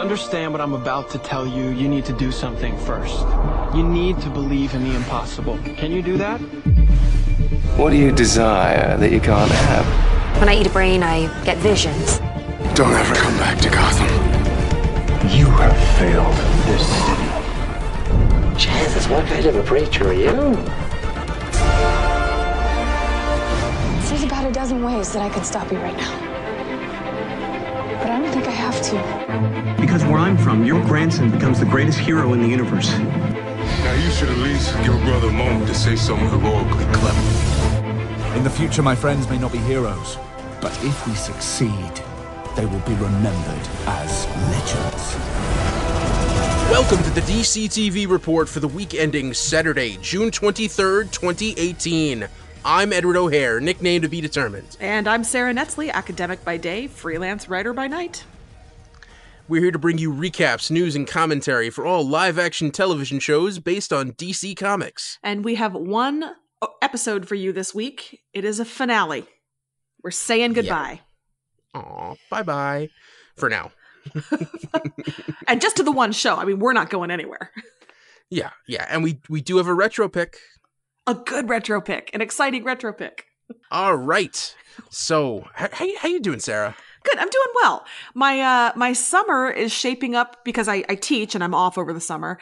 To understand what I'm about to tell you, you need to do something first. You need to believe in the impossible. Can you do that? What do you desire that you can't have? When I eat a brain, I get visions. Don't ever come back to Gotham. You have failed this city. Jesus, what kind of a preacher are you? There's about a dozen ways that I could stop you right now. But I don't think I have to. Because where I'm from, your grandson becomes the greatest hero in the universe. Now you should at least give your brother a moment to say something heroically clever. In the future, my friends may not be heroes, but if we succeed, they will be remembered as legends. Welcome to the DCTV report for the week ending Saturday, June 23rd, 2018. I'm Edward O'Hare, nickname to be determined. And I'm Sara Netzley, academic by day, freelance writer by night. We're here to bring you recaps, news, and commentary for all live-action television shows based on DC Comics. And we have one episode for you this week. It is a finale. We're saying goodbye. Yeah. Aw, bye-bye. For now. And just to the one show. I mean, we're not going anywhere. Yeah, yeah. And we do have a retro pick. A good retro pick. An exciting retro pick. All right. So, how you doing, Sarah? Good. I'm doing well. My my summer is shaping up, because I teach and I'm off over the summer,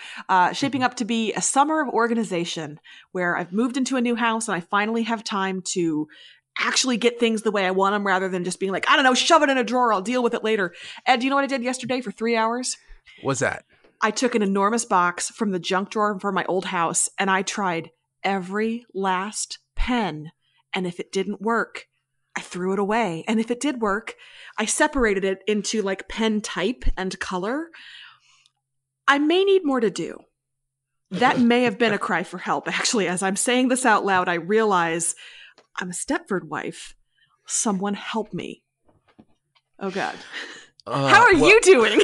shaping up to be a summer of organization where I've moved into a new house and I finally have time to actually get things the way I want them rather than just being like, I don't know, shove it in a drawer. I'll deal with it later. Ed, do you know what I did yesterday for 3 hours? What's that? I took an enormous box from the junk drawer from my old house and I tried every last pen. And if it didn't work, I threw it away. And if it did work, I separated it into like pen type and color. I may need more to do. That may have been a cry for help. Actually, as I'm saying this out loud, I realize I'm a Stepford wife. Someone help me. Oh, God. How are you doing?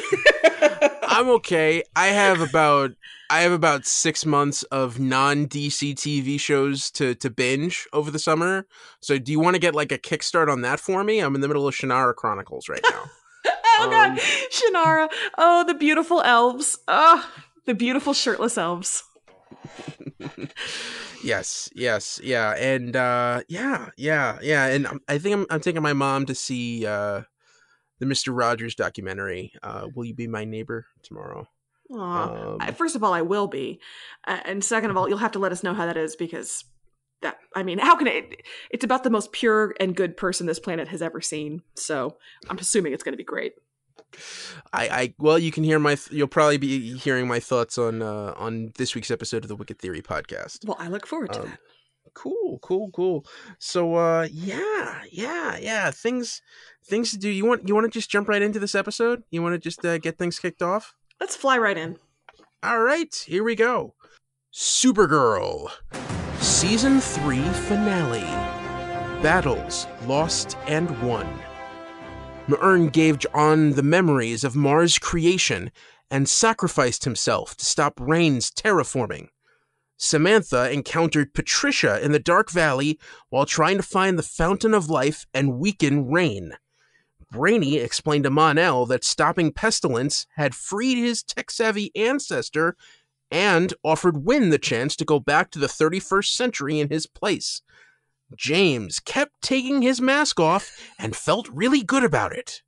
I'm okay. I have about 6 months of non-DC TV shows to binge over the summer. So do you want to get like a kickstart on that for me? I'm in the middle of Shannara Chronicles right now. Oh, God. Shannara. Oh, the beautiful elves. Oh, the beautiful shirtless elves. Yes. Yeah. And yeah. And I think I'm taking my mom to see the Mr. Rogers documentary. Will you be my neighbor tomorrow? First of all, I will be. And second of all, you'll have to let us know how that is, because that, I mean, how can it's about the most pure and good person this planet has ever seen. So I'm assuming it's going to be great. Well, you can hear you'll probably be hearing my thoughts on this week's episode of the Wicked Theory podcast. Well, I look forward to that. Cool. So, yeah. Things to do. You want to just jump right into this episode? You want to just get things kicked off? Let's fly right in. All right, here we go. Supergirl, Season 3 Finale. Battles Lost and Won. M'yrnn gave John the memories of Mars' creation and sacrificed himself to stop Reign's terraforming. Samantha encountered Patricia in the Dark Valley while trying to find the Fountain of Life and weaken Reign. Brainy explained to Mon-El that stopping Pestilence had freed his tech-savvy ancestor and offered Winn the chance to go back to the 31st century in his place. James kept taking his mask off and felt really good about it.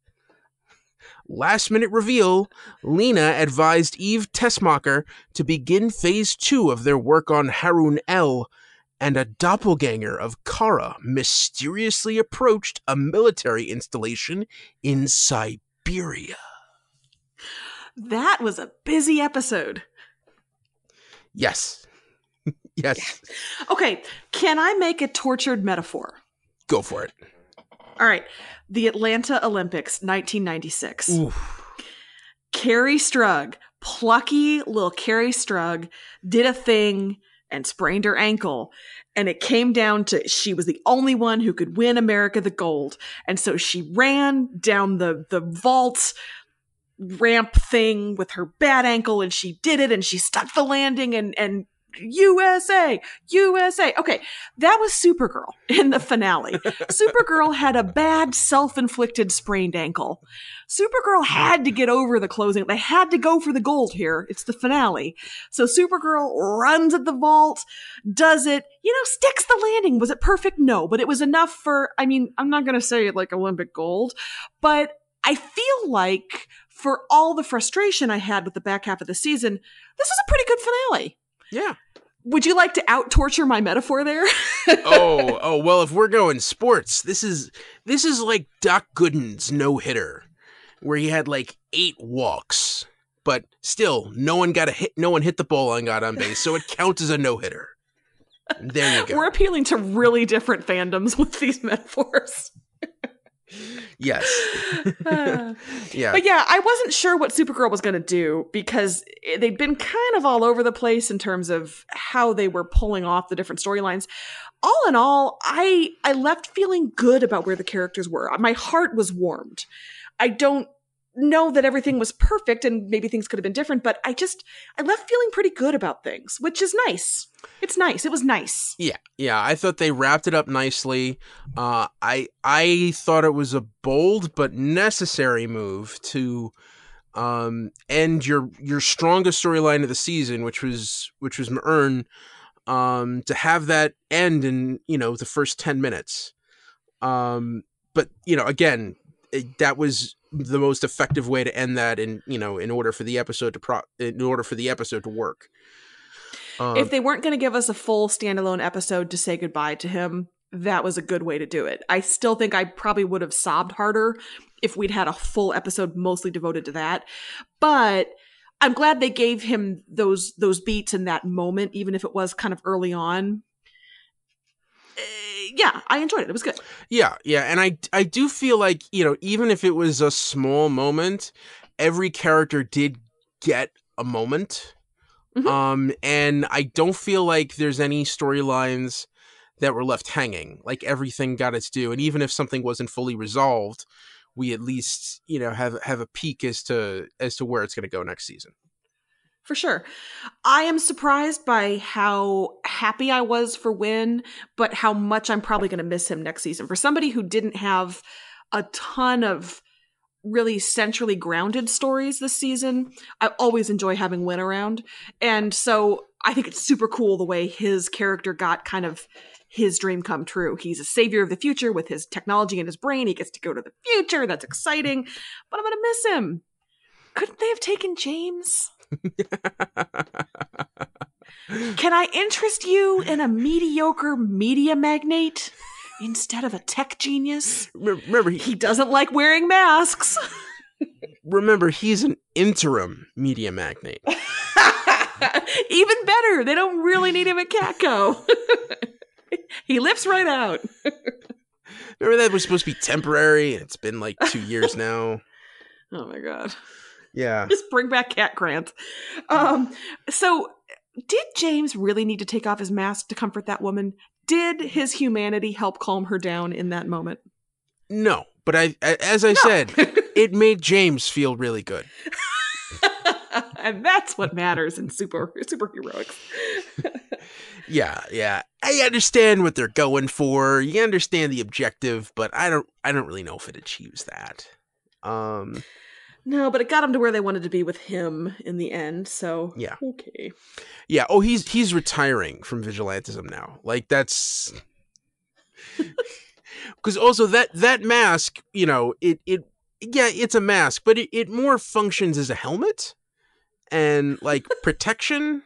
Last-minute reveal, Lena advised Eve Tessmacher to begin Phase 2 of their work on Harun-El, and a doppelganger of Kara mysteriously approached a military installation in Siberia. That was a busy episode. Yes. Yes. Yeah. Okay, can I make a tortured metaphor? Go for it. All right. The Atlanta Olympics, 1996. Oof. Kerri Strug, plucky little Kerri Strug, did a thing and sprained her ankle. And it came down to she was the only one who could win America the gold. And so she ran down the vault ramp thing with her bad ankle, and she did it, and she stuck the landing, and USA, USA. Okay, that was Supergirl in the finale. Supergirl had a bad self-inflicted sprained ankle. Supergirl had to get over the closing. They had to go for the gold here. It's the finale. So Supergirl runs at the vault, does it, you know, sticks the landing. Was it perfect? No, but it was enough for, I mean, I'm not going to say like Olympic gold, but I feel like for all the frustration I had with the back half of the season, this was a pretty good finale. Yeah. Would you like to out-torture my metaphor there? Oh, well, if we're going sports, this is like Doc Gooden's no-hitter, where he had like 8 walks, but still no one hit the ball and got on base, so it counts as a no-hitter. There you go. We're appealing to really different fandoms with these metaphors. Yes. Yeah. But yeah, I wasn't sure what Supergirl was going to do because they'd been kind of all over the place in terms of how they were pulling off the different storylines. All in all, I left feeling good about where the characters were. My heart was warmed. I don't know that everything was perfect and maybe things could have been different, but I left feeling pretty good about things, which is nice. It's nice. It was nice. Yeah. Yeah. I thought they wrapped it up nicely. I thought it was a bold but necessary move to end your strongest storyline of the season, which was M'yrnn, to have that end in, you know, the first 10 minutes. But, you know, again, that was the most effective way to end that in order for the episode to work. If they weren't going to give us a full standalone episode to say goodbye to him, that was a good way to do it. I still think I probably would have sobbed harder if we'd had a full episode mostly devoted to that. But I'm glad they gave him those beats in that moment, even if it was kind of early on. Yeah, I enjoyed it. It was good. Yeah, yeah. And I do feel like, you know, even if it was a small moment, every character did get a moment. Mm-hmm. And I don't feel like there's any storylines that were left hanging. Like, everything got its due. And even if something wasn't fully resolved, we at least, you know, have a peek as to where it's going to go next season. For sure. I am surprised by how happy I was for Winn, but how much I'm probably going to miss him next season. For somebody who didn't have a ton of really centrally grounded stories this season, I always enjoy having Winn around. And so I think it's super cool the way his character got kind of his dream come true. He's a savior of the future with his technology and his brain. He gets to go to the future. That's exciting. But I'm going to miss him. Couldn't they have taken James? Can I interest you in a mediocre media magnate instead of a tech genius? Remember, he doesn't like wearing masks. Remember, he's an interim media magnate. Even better. They don't really need him at Catco. He lives right out. Remember, that was supposed to be temporary. It's been like 2 years now. Oh, my God. Yeah. Just bring back Cat Grant. So did James really need to take off his mask to comfort that woman? Did his humanity help calm her down in that moment? No, but as I said, it made James feel really good. And that's what matters in superheroics. Yeah, yeah. I understand what they're going for. You understand the objective, but I don't really know if it achieves that. No, but it got him to where they wanted to be with him in the end. So yeah, okay, yeah. Oh, he's retiring from vigilantism now. Like, that's because also that mask, you know, it's a mask, but it more functions as a helmet and like protection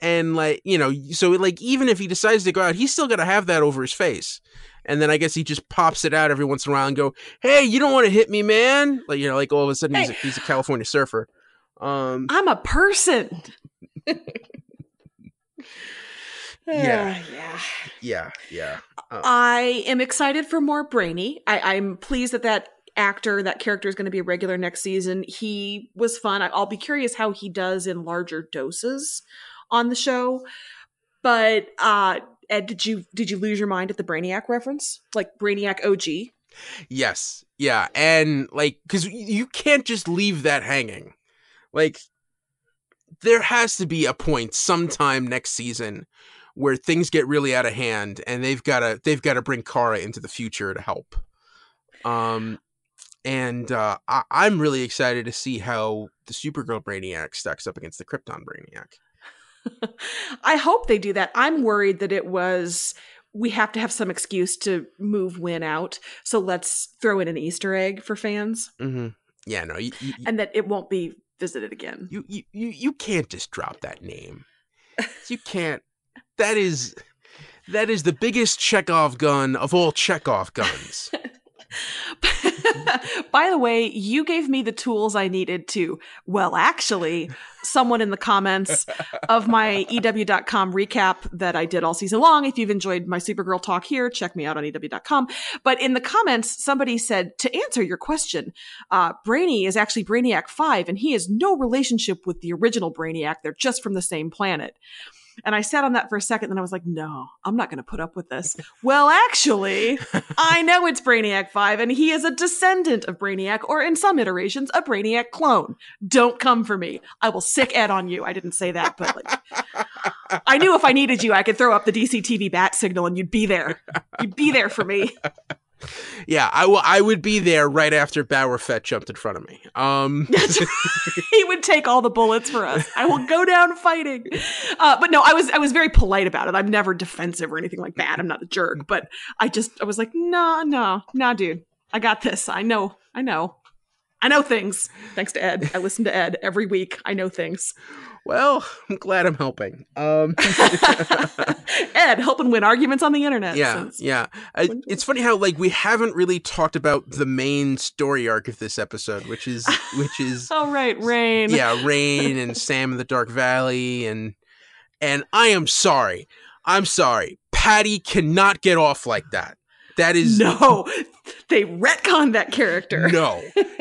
and like, you know, so like even if he decides to go out, he's still gonna have that over his face. And then I guess he just pops it out every once in a while and go, "Hey, you don't want to hit me, man!" Like, you know, like all of a sudden he's a California surfer. I'm a person. Yeah. I am excited for more Brainy. I'm pleased that actor, that character is going to be a regular next season. He was fun. I'll be curious how he does in larger doses on the show, but. Ed, did you lose your mind at the Brainiac reference? Like Brainiac OG? Yes. Yeah. And like, because you can't just leave that hanging. Like, there has to be a point sometime next season where things get really out of hand, and they've got to bring Kara into the future to help. I'm really excited to see how the Supergirl Brainiac stacks up against the Krypton Brainiac. I hope they do that. I'm worried that it was, we have to have some excuse to move Winn out, so let's throw in an Easter egg for fans. Mm-hmm. Yeah, no. And that it won't be visited again. You can't just drop that name. You can't. That is the biggest Chekhov gun of all Chekhov guns. By the way, you gave me the tools I needed to, well, actually, someone in the comments of my EW.com recap that I did all season long. If you've enjoyed my Supergirl talk here, check me out on EW.com. But in the comments, somebody said, to answer your question, Brainy is actually Brainiac 5, and he has no relationship with the original Brainiac. They're just from the same planet. And I sat on that for a second, then I was like, no, I'm not going to put up with this. Well, actually, I know it's Brainiac 5, and he is a descendant of Brainiac, or in some iterations, a Brainiac clone. Don't come for me. I will sick Ed on you. I didn't say that, but like, I knew if I needed you, I could throw up the DCTV bat signal, and you'd be there. You'd be there for me. Yeah, I would be there right after Bauer Fett jumped in front of me. He would take all the bullets for us. I will go down fighting. But no, I was very polite about it. I'm never defensive or anything like that. I'm not a jerk. But I was like, no, dude. I got this. I know things. Thanks to Ed. I listen to Ed every week. I know things. Well, I'm glad I'm helping. Ed, helping win arguments on the internet. Yeah, yeah. It's funny how like we haven't really talked about the main story arc of this episode, which is oh right, Reign. Yeah, Reign and Sam in the Dark Valley, and I am sorry, Patty cannot get off like that. That is no. They retconned that character.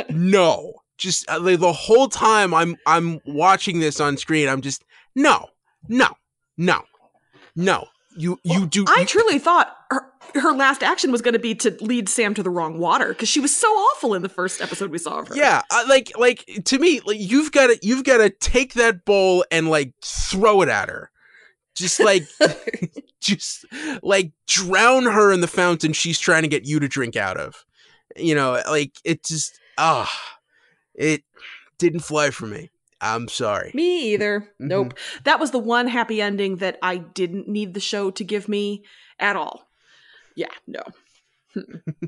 No. Just like, the whole time I'm watching this on screen, I'm just no. I truly thought her last action was going to be to lead Sam to the wrong water because she was so awful in the first episode we saw of her. Yeah, like to me, like you've got to take that bowl and like throw it at her, just like just like drown her in the fountain she's trying to get you to drink out of. You know, like it just It didn't fly for me. I'm sorry. Me either. Nope. Mm-hmm. That was the one happy ending that I didn't need the show to give me at all. Yeah, no.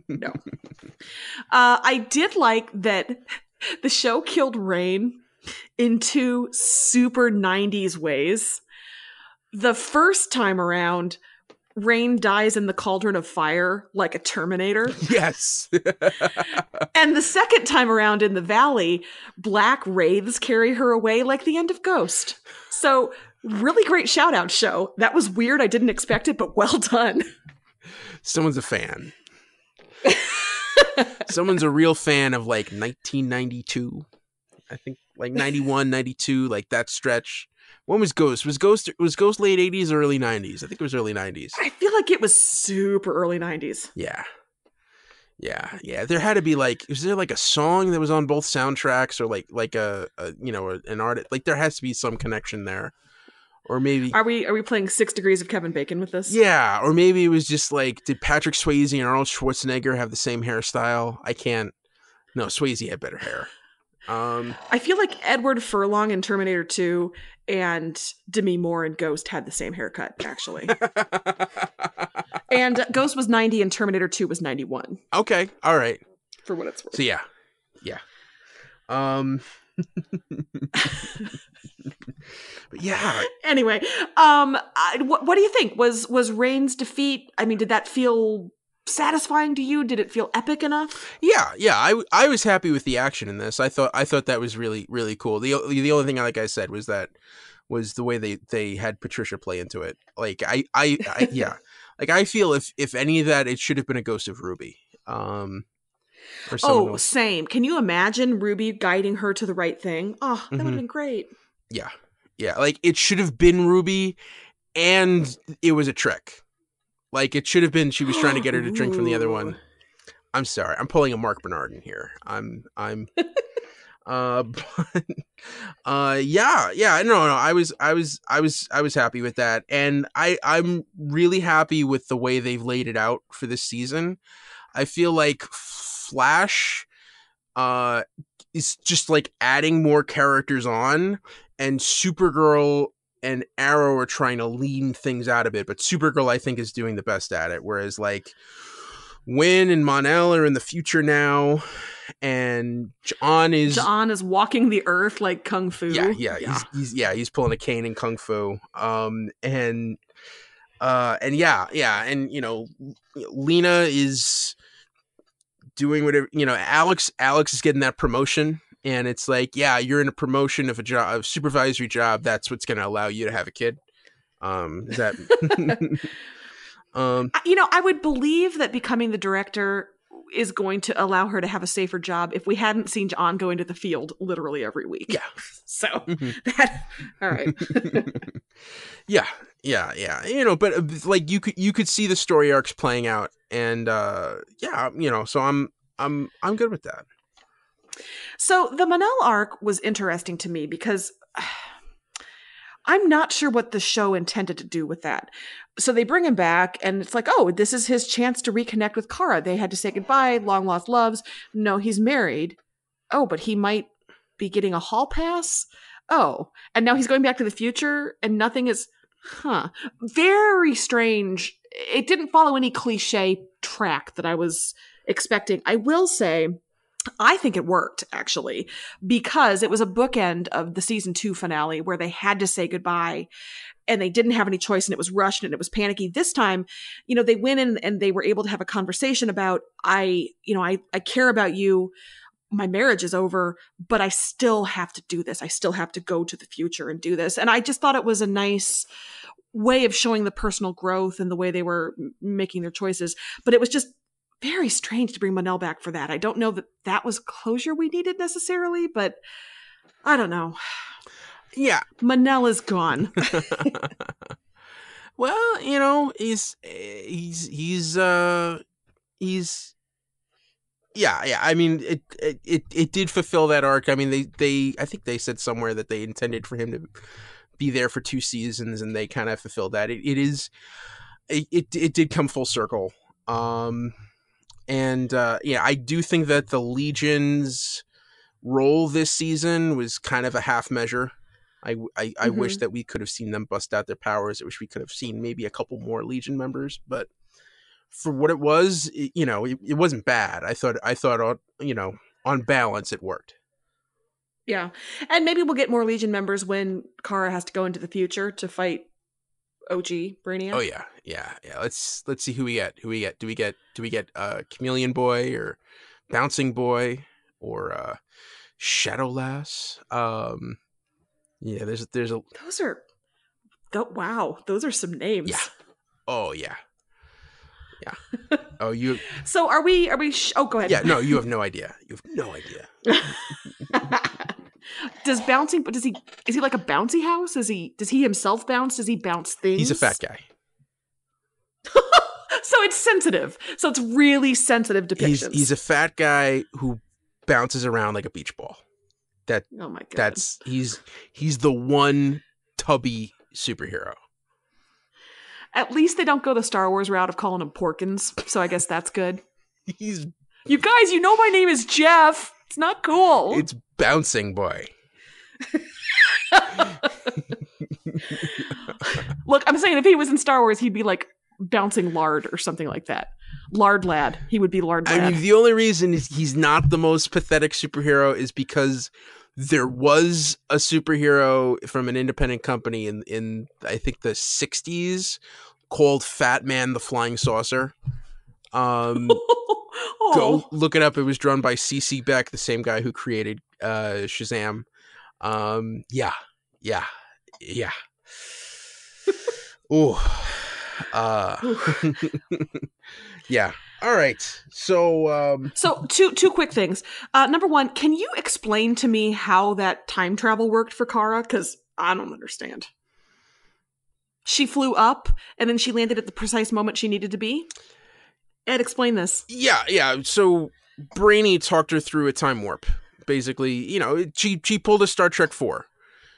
No. I did like that the show killed Reign in two super 90s ways. The first time around, Reign dies in the cauldron of fire like a Terminator. Yes. And the second time around in the valley, black wraiths carry her away like the end of Ghost. So really great shout out show. That was weird. I didn't expect it, but well done. Someone's a fan. Someone's a real fan of like 1992. I think like 91, 92, like that stretch. When was Ghost? Was Ghost late 80s, early 90s? I think it was early 90s. I feel like it was super early 90s. Yeah. There had to be like, was there like a song that was on both soundtracks or like a you know, an artist? Like there has to be some connection there. Or maybe are we playing 6 Degrees of Kevin Bacon with this? Yeah, or maybe it was just like, did Patrick Swayze and Arnold Schwarzenegger have the same hairstyle? No, Swayze had better hair. I feel like Edward Furlong in Terminator 2 and Demi Moore in Ghost had the same haircut, actually. And Ghost was 90 and Terminator 2 was 91. Okay. All right. For what it's worth. So yeah. But yeah. Anyway, what do you think? Was Reign's defeat, I mean, did that feel satisfying to you? Did it feel epic enough? Yeah. I was happy with the action in this. I thought that was really, really cool. The only thing, like I said, was the way they had Patricia play into it. Like I yeah. Like I feel if any of that, it should have been a Ghost of Ruby. Or someone else. Same. Can you imagine Ruby guiding her to the right thing? Oh, that would have been great. Yeah. Like it should have been Ruby, and it was a trick. Like, it should have been she was trying to get her to drink from the other one. I'm sorry. I'm pulling a Mark Bernard in here. I'm I was happy with that, and I'm really happy with the way they've laid it out for this season. I feel like Flash is just like adding more characters on, and Supergirl and Arrow are trying to lean things out a bit, but Supergirl I think is doing the best at it, whereas like Winn and Mon-El are in the future now, and John is walking the earth like Kung Fu. Yeah. He's pulling a cane in Kung Fu. And you know, Lena is doing whatever, you know, Alex is getting that promotion, and it's like, yeah, you're in a promotion of a job, of supervisory job. That's what's going to allow you to have a kid. Is that? You know, I would believe that becoming the director is going to allow her to have a safer job if we hadn't seen John go into the field literally every week. Yeah. So that, all right. Yeah. You know, but like you could see the story arcs playing out, and you know, so I'm good with that. So the Mon-El arc was interesting to me because I'm not sure what the show intended to do with that. So they bring him back, and it's like, oh, this is his chance to reconnect with Kara. They had to say goodbye, long lost loves. No, he's married. Oh, but he might be getting a hall pass. Oh, and now he's going back to the future, and nothing is, very strange. It didn't follow any cliche track that I was expecting. I will say, I think it worked, actually, because it was a bookend of the season 2 finale where they had to say goodbye and they didn't have any choice, and it was rushed and it was panicky. This time, you know, they went in and they were able to have a conversation about, I care about you. My marriage is over, but I still have to do this. I still have to go to the future and do this. And I just thought it was a nice way of showing the personal growth and the way they were making their choices. But it was just very strange to bring Mon-El back for that. I don't know that that was closure we needed necessarily, but I don't know. Yeah. Mon-El is gone. Well, you know, he's I mean, it did fulfill that arc. I mean, they I think they said somewhere that they intended for him to be there for 2 seasons, and they kind of fulfilled that. It did come full circle. I do think that the Legion's role this season was kind of a half measure. I wish that we could have seen them bust out their powers. I wish we could have seen maybe a couple more Legion members, but for what it was, it wasn't bad. I thought, you know, on balance, it worked. Yeah. And maybe we'll get more Legion members when Kara has to go into the future to fight OG Brainiac. Oh yeah. Let's see who we get. Do we get Chameleon Boy or Bouncing Boy or Shadow Lass? Yeah, there's a Those are some names. Yeah. Oh yeah. Yeah. Oh, you. So are we? Oh, go ahead. Yeah. No, you have no idea. Does bouncing? But is he like a bouncy house? Does he himself bounce? Does he bounce things? He's a fat guy. So it's sensitive. So it's really sensitive depictions. He's a fat guy who bounces around like a beach ball. That oh my god. That's he's the one tubby superhero. At least they don't go the Star Wars route of calling him Porkins. So I guess that's good. You guys, you know my name is Jeff. It's not cool. It's Bouncing Boy. Look, I'm saying if he was in Star Wars, he'd be like Bouncing Lard or something like that. Lard Lad. He would be Lard Lad. I mean, the only reason is he's not the most pathetic superhero is because there was a superhero from an independent company in I think the 60s called Fat Man the Flying Saucer. Go look it up. It was drawn by CC Beck, the same guy who created Shazam. Yeah. Ooh. Yeah. All right. So so two quick things. Number one, can you explain to me how that time travel worked for Kara? Because I don't understand. She flew up and then she landed at the precise moment she needed to be. Ed, explain this. Yeah. So Brainy talked her through a time warp basically, you know, she pulled a Star Trek 4.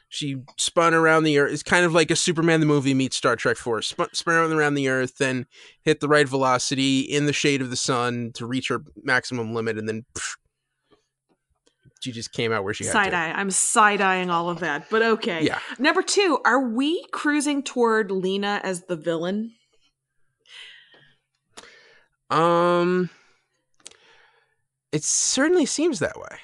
She spun around the Earth. It's kind of like a Superman the movie meets Star Trek 4. Spun around the Earth, then hit the right velocity in the shade of the sun to reach her maximum limit, and then pff, she just came out where she had to. Side-eye. I'm side-eyeing all of that, but okay. Yeah. Number two, are we cruising toward Lena as the villain? It certainly seems that way.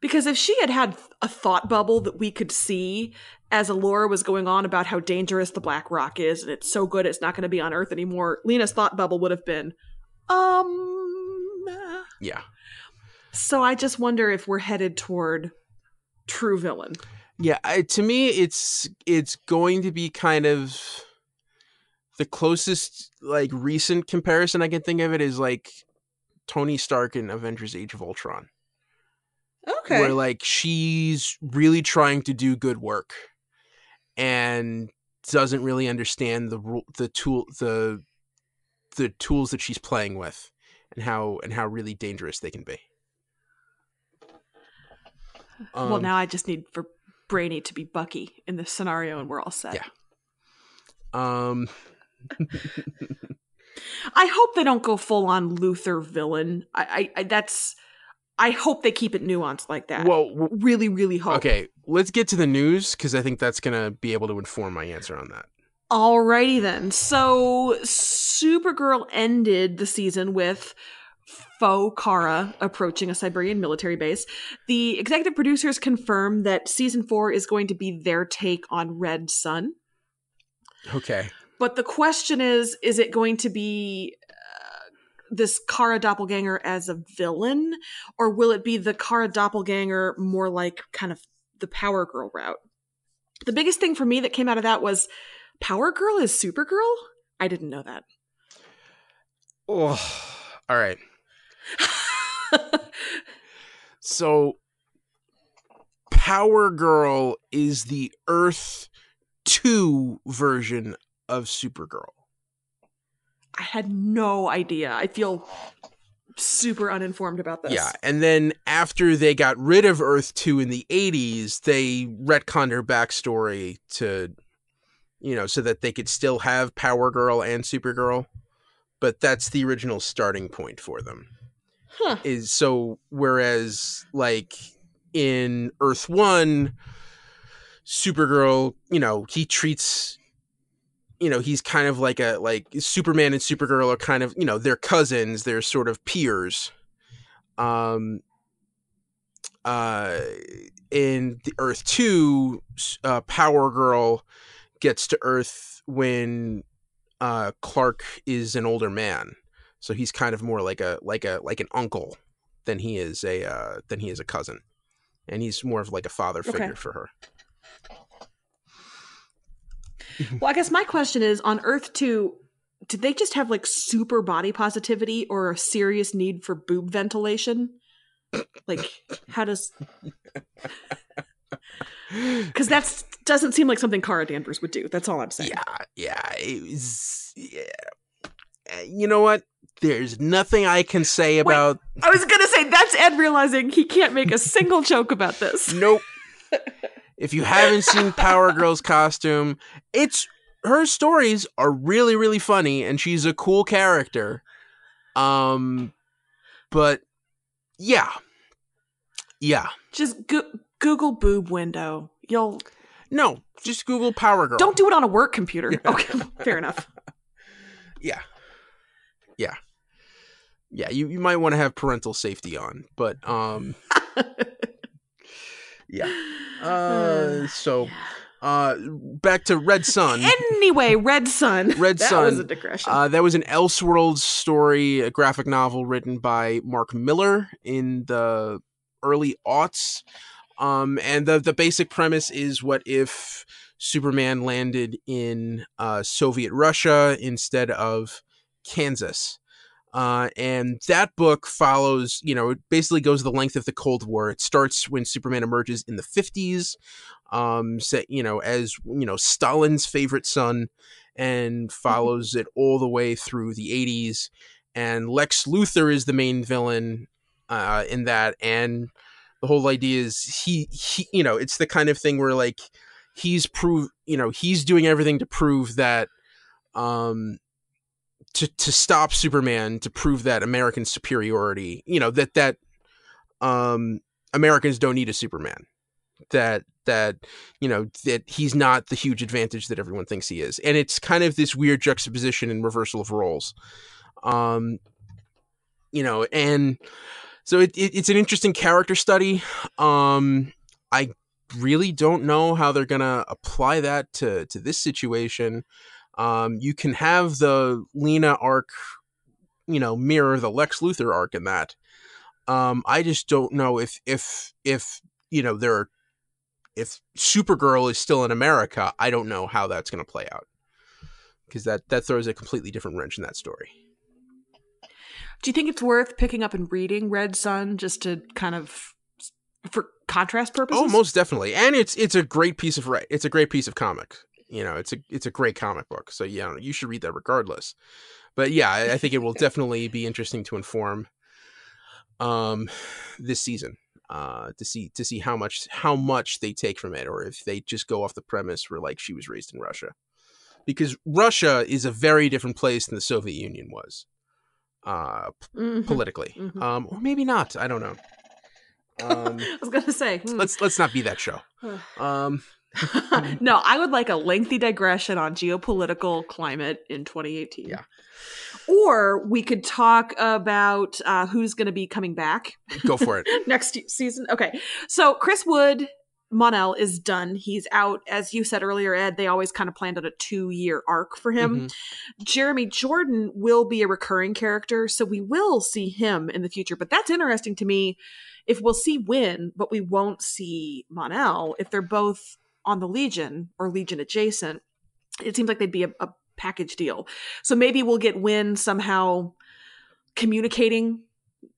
Because if she had had a thought bubble that we could see as Allura was going on about how dangerous the Black Rock is, and it's so good it's not going to be on Earth anymore, Lena's thought bubble would have been, Yeah. So I just wonder if we're headed toward true villain. Yeah, to me, it's going to be kind of the closest, like, recent comparison I can think of it is, like, Tony Stark in Avengers Age of Ultron. Okay. Where, like, she's really trying to do good work and doesn't really understand the tools that she's playing with and how really dangerous they can be. Well, now I just need for Brainy to be Bucky in this scenario and we're all set. Yeah. I hope they don't go full on Luthor villain. I hope they keep it nuanced like that. Well, really, really hope. Okay, let's get to the news because I think that's going to be able to inform my answer on that. Alrighty then. So Supergirl ended the season with faux Kara approaching a Siberian military base. The executive producers confirmed that season 4 is going to be their take on Red Sun. Okay. But the question is it going to be this Kara doppelganger as a villain, or will it be the Kara doppelganger more like kind of the Power Girl route? The biggest thing for me that came out of that was Power Girl is Supergirl? I didn't know that. Oh, all right. So Power Girl is the Earth 2 version of Supergirl. I had no idea. I feel super uninformed about this. Yeah, and then after they got rid of Earth 2 in the 80s, they retconned her backstory to, you know, so that they could still have Power Girl and Supergirl. But that's the original starting point for them. Huh. Is so, whereas, like, in Earth 1, Supergirl, you know, he treats... You know, he's kind of like Superman and Supergirl are kind of, you know, they're cousins. They're sort of peers. In the Earth 2, Power Girl gets to Earth when Clark is an older man, so he's kind of more like an uncle than he is a cousin, and he's more of like a father figure for her. Well, I guess my question is, on Earth 2, did they just have, like, super body positivity or a serious need for boob ventilation? Like, how does... Because that doesn't seem like something Kara Danvers would do. That's all I'm saying. Yeah. You know what? There's nothing I can say about... Wait, I was going to say, that's Ed realizing he can't make a single joke about this. Nope. If you haven't seen Power Girl's costume, her stories are really, really funny, and she's a cool character. But yeah. Just Google boob window. No, just Google Power Girl. Don't do it on a work computer. Okay, fair enough. Yeah. You might want to have parental safety on, but yeah. Back to Red Sun. Anyway, Red Sun. That was a digression. That was an Elseworlds story, a graphic novel written by Mark Miller in the early aughts. And the basic premise is, what if Superman landed in Soviet Russia instead of Kansas? And that book follows, you know, it basically goes the length of the Cold War. It starts when Superman emerges in the 50s, as, you know, Stalin's favorite son, and follows it all the way through the 80s. And Lex Luthor is the main villain, in that. And the whole idea is he, you know, it's the kind of thing where like he's doing everything to prove that, to stop Superman, to prove that American superiority, you know, that Americans don't need a Superman, that he's not the huge advantage that everyone thinks he is. And it's kind of this weird juxtaposition and reversal of roles. And so it's an interesting character study. I really don't know how they're going to apply that to this situation. You can have the Lena arc, mirror the Lex Luthor arc in that. I just don't know if Supergirl is still in America. I don't know how that's going to play out, because that throws a completely different wrench in that story. Do you think it's worth picking up and reading Red Sun just to kind of for contrast purposes? Oh, most definitely. And it's a great piece of comic. It's a great comic book. So yeah, you should read that regardless. But yeah, I think it will definitely be interesting to inform this season, to see how much they take from it, or if they just go off the premise where like she was raised in Russia, because Russia is a very different place than the Soviet Union was, politically, or maybe not. I don't know. I was gonna say let's not be that show. No, I would like a lengthy digression on geopolitical climate in 2018. Yeah. Or we could talk about who's going to be coming back. Go for it. Next season. Okay. So Chris Wood, Mon-El, is done. He's out. As you said earlier, Ed, they always kind of planned out a 2-year arc for him. Mm-hmm. Jeremy Jordan will be a recurring character, so we will see him in the future. But that's interesting to me if we'll see Winn, but we won't see Mon-El, if they're both on the Legion or Legion adjacent. It seems like they'd be a package deal. So maybe we'll get Winn somehow communicating.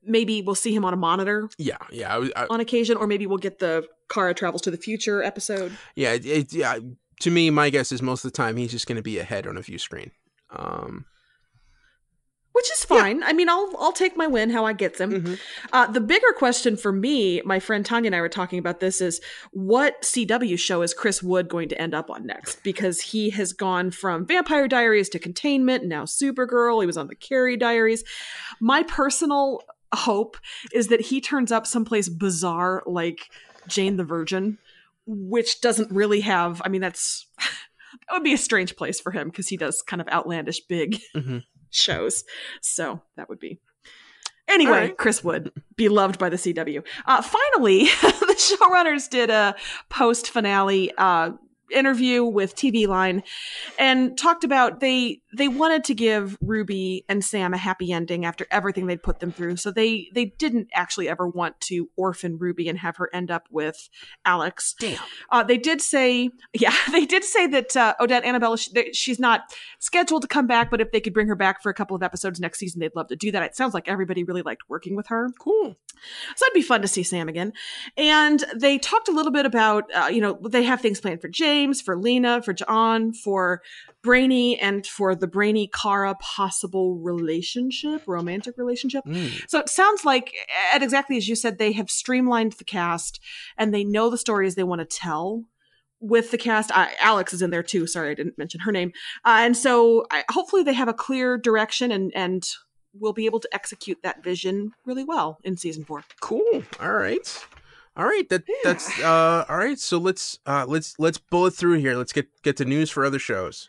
Maybe we'll see him on a monitor. Yeah. I on occasion, or maybe we'll get the Kara Travels to the Future episode. Yeah, to me, my guess is most of the time he's just going to be a head on a view screen, which is fine. Yeah. I mean, I'll take my win how I get them. Mm-hmm. The bigger question for me, my friend Tanya and I were talking about this, is what CW show is Chris Wood going to end up on next? Because he has gone from Vampire Diaries to Containment, and now Supergirl. He was on the Kerri Diaries. My personal hope is that he turns up someplace bizarre like Jane the Virgin, which doesn't really have... I mean, that would be a strange place for him, because he does kind of outlandish big... Mm-hmm. shows. So that would be... Anyway, right. Chris Wood, beloved by the CW. Finally, the showrunners did a post-finale interview with TV Line and talked about they wanted to give Ruby and Sam a happy ending after everything they'd put them through. So they didn't actually ever want to orphan Ruby and have her end up with Alex. Damn. They did say that Odette Annabella, she's not scheduled to come back, but if they could bring her back for a couple of episodes next season, they'd love to do that. It sounds like everybody really liked working with her. Cool. So it'd be fun to see Sam again. And they talked a little bit about, they have things planned for James, for Lena, for John, for Brainy, and for the Brainy-Kara possible romantic relationship. So it sounds like, Ed, exactly as you said, they have streamlined the cast and they know the stories they want to tell with the cast. Alex is in there too. Sorry, I didn't mention her name. And so hopefully they have a clear direction and we'll be able to execute that vision really well in season 4. Cool. All right. That's all right. So let's bullet through here. Let's get to news for other shows.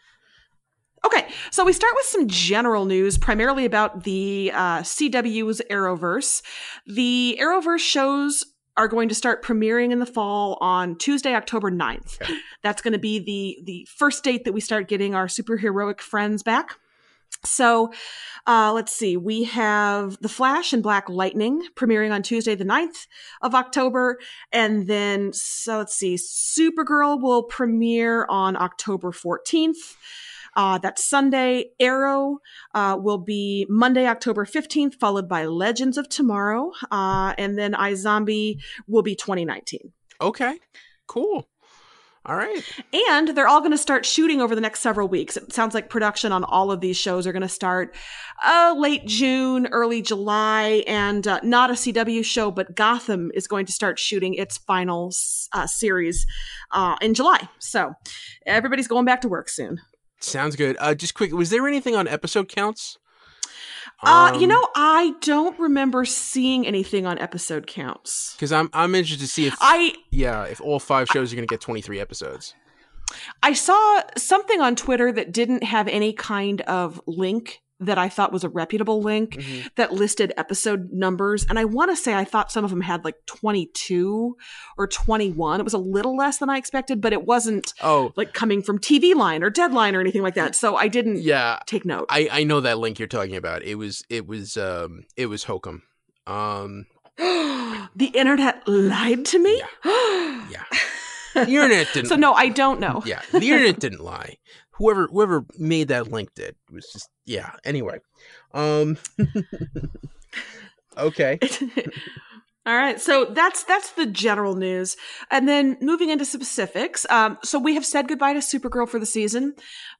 Okay, so we start with some general news, primarily about the CW's Arrowverse. The Arrowverse shows are going to start premiering in the fall on Tuesday, October 9th. Okay. That's going to be the first date that we start getting our superheroic friends back. So let's see, we have The Flash and Black Lightning premiering on Tuesday, the 9th of October. And then, so let's see, Supergirl will premiere on October 14th. That's Sunday. Arrow will be Monday, October 15th, followed by Legends of Tomorrow. And then iZombie will be 2019. Okay, cool. All right. And they're all going to start shooting over the next several weeks. It sounds like production on all of these shows are going to start late June, early July, and not a CW show, but Gotham is going to start shooting its final series in July. So everybody's going back to work soon. Sounds good. Just quick, was there anything on episode counts? You know, I don't remember seeing anything on episode counts. Because I'm interested to see if if all five shows are going to get 23 episodes. I saw something on Twitter that didn't have any kind of link that I thought was a reputable link that listed episode numbers. And I want to say I thought some of them had like 22 or 21. It was a little less than I expected, but it wasn't like coming from TV Line or Deadline or anything like that. So I didn't take note. I know that link you're talking about. It was Hokum. The internet lied to me? Yeah. The internet didn't. So no, I don't know. Yeah. The internet didn't lie. Whoever made that link did. It was just anyway. Okay. All right. So that's the general news. And then moving into specifics. So we have said goodbye to Supergirl for the season,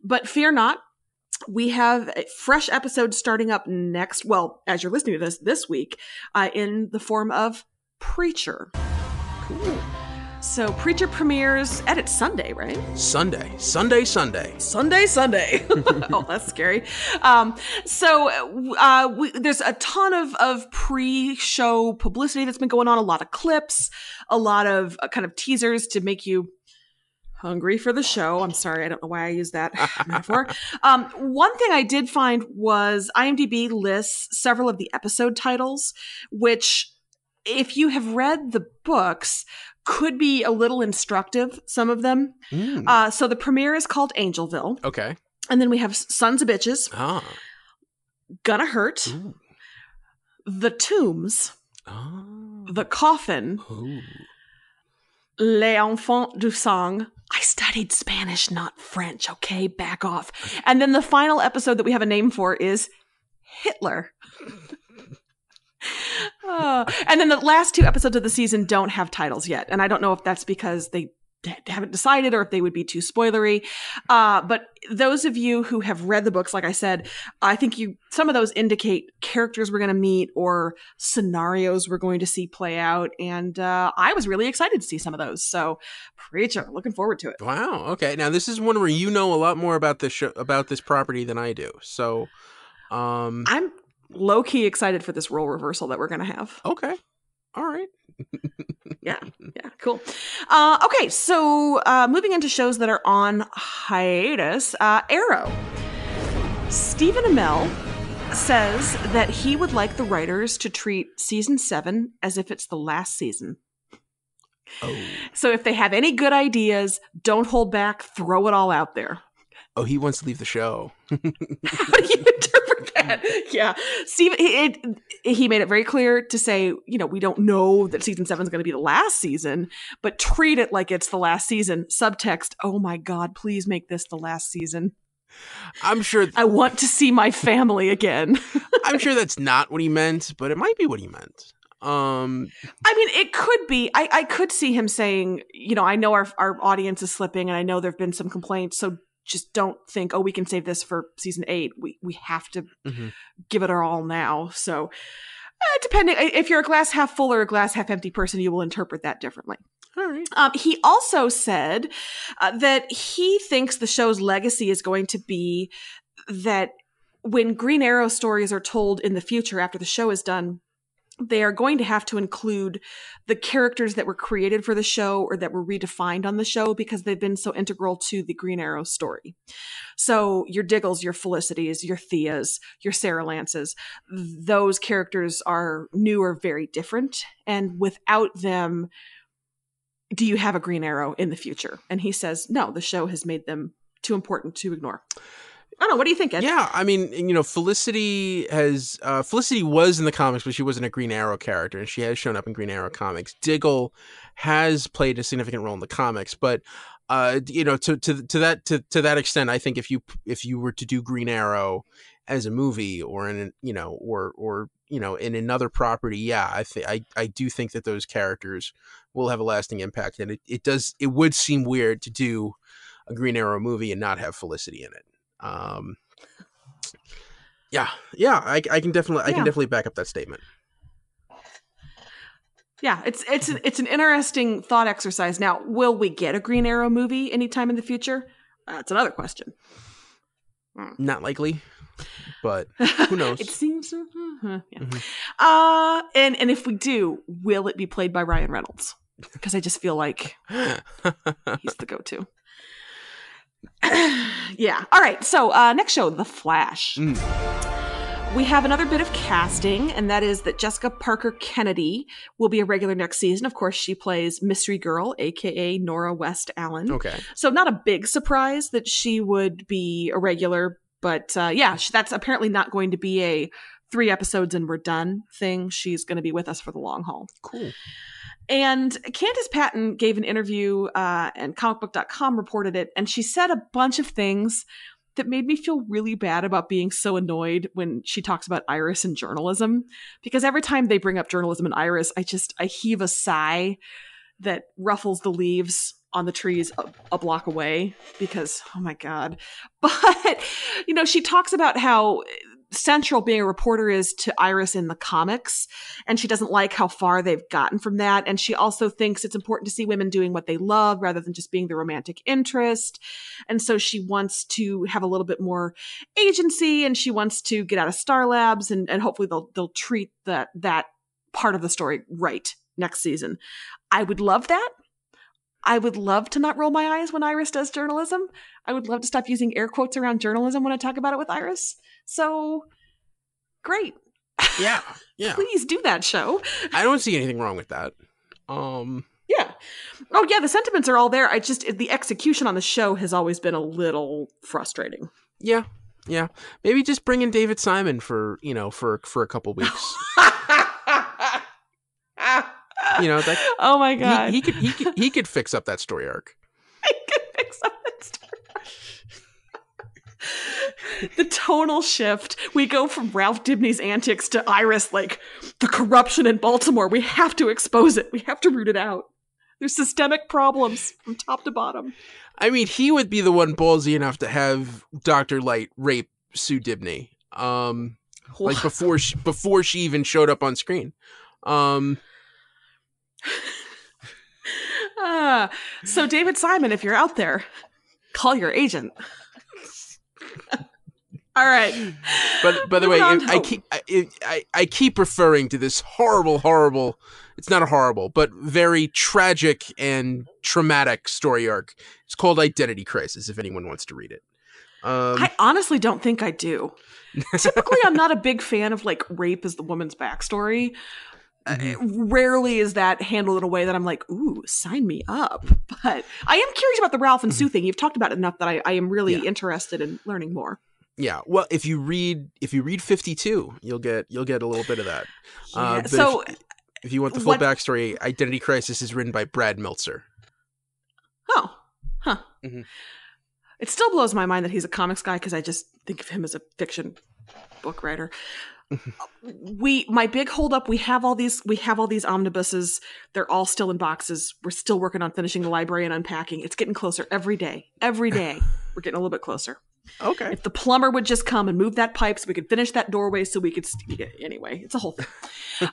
but fear not. We have a fresh episode starting up next. Well, as you're listening to this week, in the form of Preacher. Cool. So Preacher premieres at its Sunday, right? Sunday. Oh, that's scary. There's a ton of pre-show publicity that's been going on, a lot of clips, a lot of kind of teasers to make you hungry for the show. I'm sorry. I don't know why I used that metaphor. One thing I did find was IMDb lists several of the episode titles, which if you have read the books, could be a little instructive, some of them. So the premiere is called Angelville. Okay. And then we have Sons of Bitches. Ah. Gonna Hurt. Ooh. The Tombs. Oh. The Coffin. Ooh. Les Enfants du Sang. I studied Spanish, not French. Okay, back off. And then the final episode that we have a name for is Hitler. And then the last two episodes of the season don't have titles yet. And I don't know if that's because they haven't decided or if they would be too spoilery. But those of you who have read the books, like I said, I think some of those indicate characters we're going to meet or scenarios we're going to see play out. And I was really excited to see some of those. So Preacher, looking forward to it. Wow. Okay. Now this is one where you know a lot more about this show, about this property than I do. So I'm low-key excited for this role reversal that we're going to have. Okay. All right. Yeah. Cool. Okay. So moving into shows that are on hiatus, Arrow. Stephen Amell says that he would like the writers to treat season 7 as if it's the last season. Oh. So if they have any good ideas, don't hold back. Throw it all out there. Oh, he wants to leave the show. How do you interpret that? Yeah. Stephen, he made it very clear to say, you know, we don't know that season 7 is going to be the last season, but treat it like it's the last season. Subtext, oh my God, please make this the last season. I'm sure. I want to see my family again. I'm sure that's not what he meant, but it might be what he meant. I mean, it could be. I could see him saying, you know, I know our audience is slipping and I know there have been some complaints, so just don't think, oh, we can save this for season 8. We have to give it our all now. So depending, if you're a glass half full or a glass half empty person, you will interpret that differently. All right. He also said that he thinks the show's legacy is going to be that when Green Arrow stories are told in the future after the show is done, they are going to have to include the characters that were created for the show or that were redefined on the show because they've been so integral to the Green Arrow story. So your Diggles, your Felicities, your Theas, your Sarah Lances, those characters are new or very different. And without them, do you have a Green Arrow in the future? And he says, no, the show has made them too important to ignore. I don't know. What do you think, Ed? Yeah, I mean, you know, Felicity was in the comics, but she wasn't a Green Arrow character, and she has shown up in Green Arrow comics. Diggle has played a significant role in the comics, but you know, to that extent, I think if you were to do Green Arrow as a movie or in an, you know, or you know, in another property, yeah, I do think that those characters will have a lasting impact. And it would seem weird to do a Green Arrow movie and not have Felicity in it. I can definitely back up that statement. Yeah, it's an interesting thought exercise. Now, will we get a Green Arrow movie anytime in the future? That's another question. Not likely, but who knows? It seems. Yeah. Mm-hmm. And if we do, will it be played by Ryan Reynolds? Because I just feel like he's the go-to. Yeah. All right. So next show, The Flash. We have another bit of casting, and that is that Jessica Parker Kennedy will be a regular next season. Of course, she plays Mystery Girl, a.k.a. Nora West Allen. Okay. So not a big surprise that she would be a regular, but that's apparently not going to be a 3 episodes and we're done thing. She's going to be with us for the long haul. Cool. And Candace Patton gave an interview, and comicbook.com reported it, and she said a bunch of things that made me feel really bad about being so annoyed when she talks about Iris and journalism, because every time they bring up journalism and Iris, I heave a sigh that ruffles the leaves on the trees a block away, because, oh my God. But, you know, she talks about how central being a reporter is to Iris in the comics, and she doesn't like how far they've gotten from that. And she also thinks it's important to see women doing what they love rather than just being the romantic interest. And so she wants to have a little bit more agency, and she wants to get out of Star Labs, and hopefully they'll treat that part of the story right next season. I would love that. I would love to not roll my eyes when Iris does journalism. I would love to stop using air quotes around journalism when I talk about it with Iris. So, great. Yeah. Yeah. Please do that show. I don't see anything wrong with that. Yeah. Oh, yeah. The sentiments are all there. I just, the execution on the show has always been a little frustrating. Yeah. Yeah. Maybe just bring in David Simon for a couple weeks. You know, that, oh my God, he could fix up that story arc. He could fix up that story arc. The tonal shift. We go from Ralph Dibney's antics to Iris, like the corruption in Baltimore. We have to expose it. We have to root it out. There's systemic problems from top to bottom. I mean, he would be the one ballsy enough to have Dr. Light rape Sue Dibney, like before she even showed up on screen. So David Simon, if you're out there, call your agent. All right. But by the way, I keep referring to this horrible. It's not a horrible, but very tragic and traumatic story arc. It's called Identity Crisis, if anyone wants to read it. I honestly don't think I do. Typically, I'm not a big fan of like rape as the woman's backstory. Rarely is that handled in a way that I'm like, ooh, sign me up. But I am curious about the Ralph and Sue thing. You've talked about it enough that I am really interested in learning more. Yeah. Well, if you read 52, you'll get a little bit of that. Yeah. So if you want the full backstory, Identity Crisis is written by Brad Meltzer. Oh. Huh. Mm-hmm. It still blows my mind that he's a comics guy, because I just think of him as a fiction book writer. My big holdup. We have all these omnibuses. They're all still in boxes. We're still working on finishing the library and unpacking. It's getting closer every day. Every day, we're getting a little bit closer. Okay. If the plumber would just come and move that pipe, so we could finish that doorway, so we could. Anyway, it's a whole thing.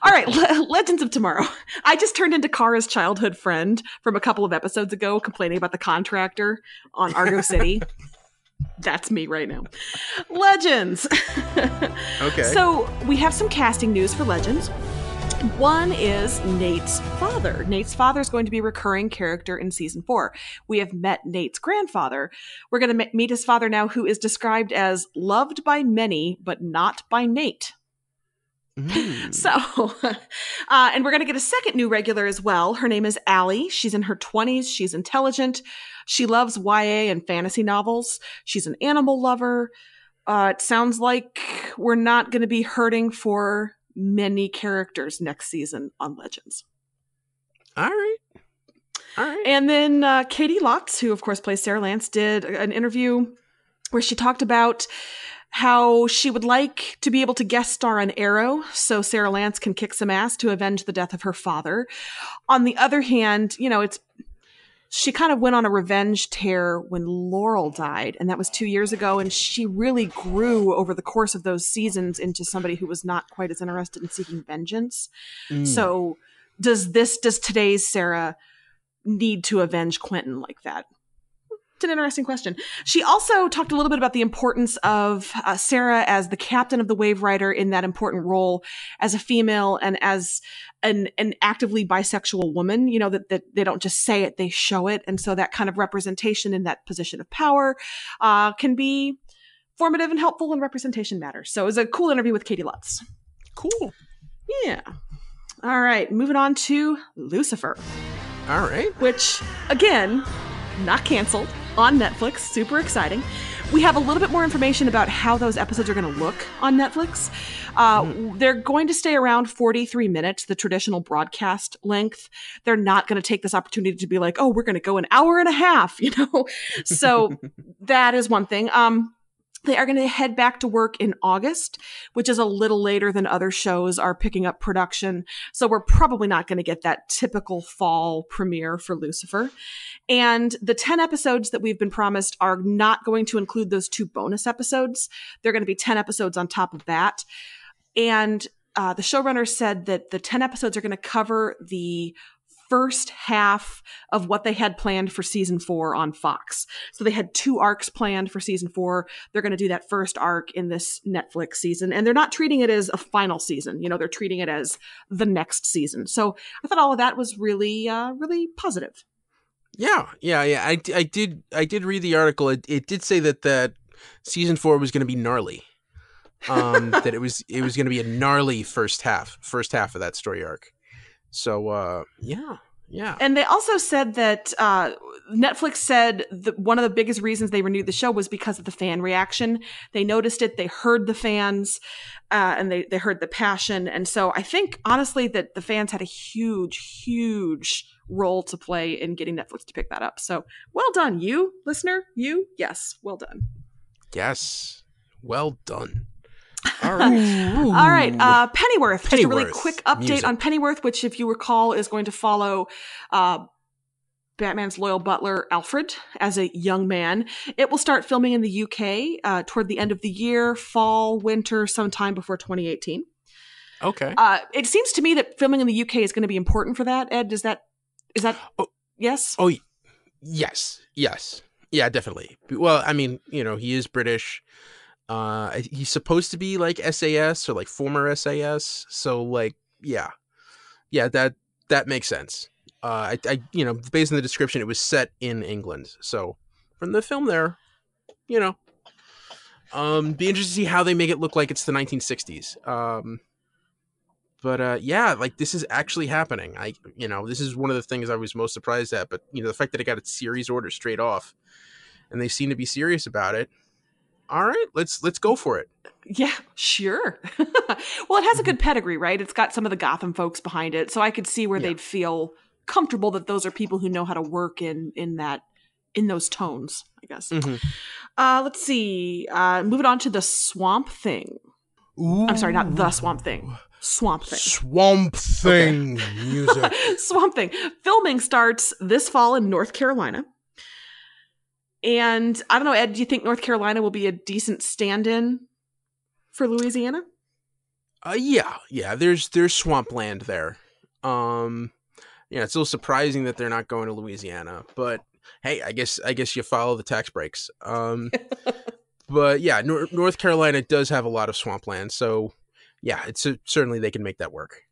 All right, Legends of Tomorrow. I just turned into Kara's childhood friend from a couple of episodes ago, complaining about the contractor on Argo City. That's me right now. Legends. Okay. So we have some casting news for Legends. One is Nate's father. Nate's father is going to be a recurring character in season 4. We have met Nate's grandfather. We're going to meet his father now, who is described as loved by many, but not by Nate. So, and we're going to get a second new regular as well. Her name is Allie. She's in her 20s. She's intelligent. She loves YA and fantasy novels. She's an animal lover. It sounds like we're not going to be hurting for many characters next season on Legends. All right. And then Katie Lotz, who of course plays Sarah Lance, did an interview where she talked about how she would like to be able to guest star on Arrow so Sarah Lance can kick some ass to avenge the death of her father. On the other hand, you know, it's, she kind of went on a revenge tear when Laurel died, and that was 2 years ago, and she really grew over the course of those seasons into somebody who was not quite as interested in seeking vengeance. So does today's Sarah need to avenge Quentin like that? It's an interesting question. She also talked a little bit about the importance of Sarah as the captain of the Wave Rider in that important role as a female and as an actively bisexual woman, you know, that they don't just say it, they show it. And so that kind of representation in that position of power can be formative and helpful, and representation matters. So it was a cool interview with Katie Lutz. Cool. Yeah. All right. Moving on to Lucifer. All right. Which, again, not canceled. On Netflix. Super exciting. We have a little bit more information about how those episodes are going to look on Netflix. They're going to stay around 43 minutes, the traditional broadcast length. They're not going to take this opportunity to be like, oh, we're going to go an hour and a half, you know? So that is one thing. They are going to head back to work in August, which is a little later than other shows are picking up production. So we're probably not going to get that typical fall premiere for Lucifer. And the 10 episodes that we've been promised are not going to include those two bonus episodes. They're going to be 10 episodes on top of that. And the showrunner said that the 10 episodes are going to cover the first half of what they had planned for season 4 on Fox. So they had 2 arcs planned for season 4. They're going to do that first arc in this Netflix season, and they're not treating it as a final season. You know, they're treating it as the next season. So I thought all of that was really, really positive. Yeah. I did read the article. It did say that season 4 was going to be gnarly. That it was going to be a gnarly first half of that story arc. So, yeah. And they also said that Netflix said that one of the biggest reasons they renewed the show was because of the fan reaction. They noticed it. They heard the fans and they heard the passion. And so I think, honestly, that the fans had a huge, huge role to play in getting Netflix to pick that up. So well done, you, listener. You, yes, well done. Yes, well done. All right. Pennyworth. Just a really quick update on Pennyworth, which, if you recall, is going to follow Batman's loyal butler, Alfred, as a young man. It will start filming in the UK toward the end of the year, fall, winter, sometime before 2018. Okay. It seems to me that filming in the UK is going to be important for that. Ed, is that yes? Oh, yes. Yeah, definitely. Well, I mean, you know, he is British. He's supposed to be like SAS or like former SAS. So like, yeah, that makes sense. I you know, based on the description, it was set in England. So from the film there, you know, be interested to see how they make it look like it's the 1960s. But yeah, like this is actually happening. You know, this is one of the things I was most surprised at, but you know, the fact that it got its series order straight off and they seem to be serious about it. All right, let's go for it. Yeah, sure. Well, it has a good pedigree, right? It's got some of the Gotham folks behind it. So I could see where they'd feel comfortable that those are people who know how to work in those tones, I guess. Let's see. Moving on to the Swamp Thing. Ooh. I'm sorry, not the Swamp Thing. Swamp Thing. Swamp Thing music. Swamp Thing. Filming starts this fall in North Carolina. And I don't know, Ed, do you think North Carolina will be a decent stand-in for Louisiana? Yeah. There's swampland there. Yeah, it's a little surprising that they're not going to Louisiana, but hey, I guess you follow the tax breaks. But yeah, North Carolina does have a lot of swampland, so yeah, it's certainly they can make that work.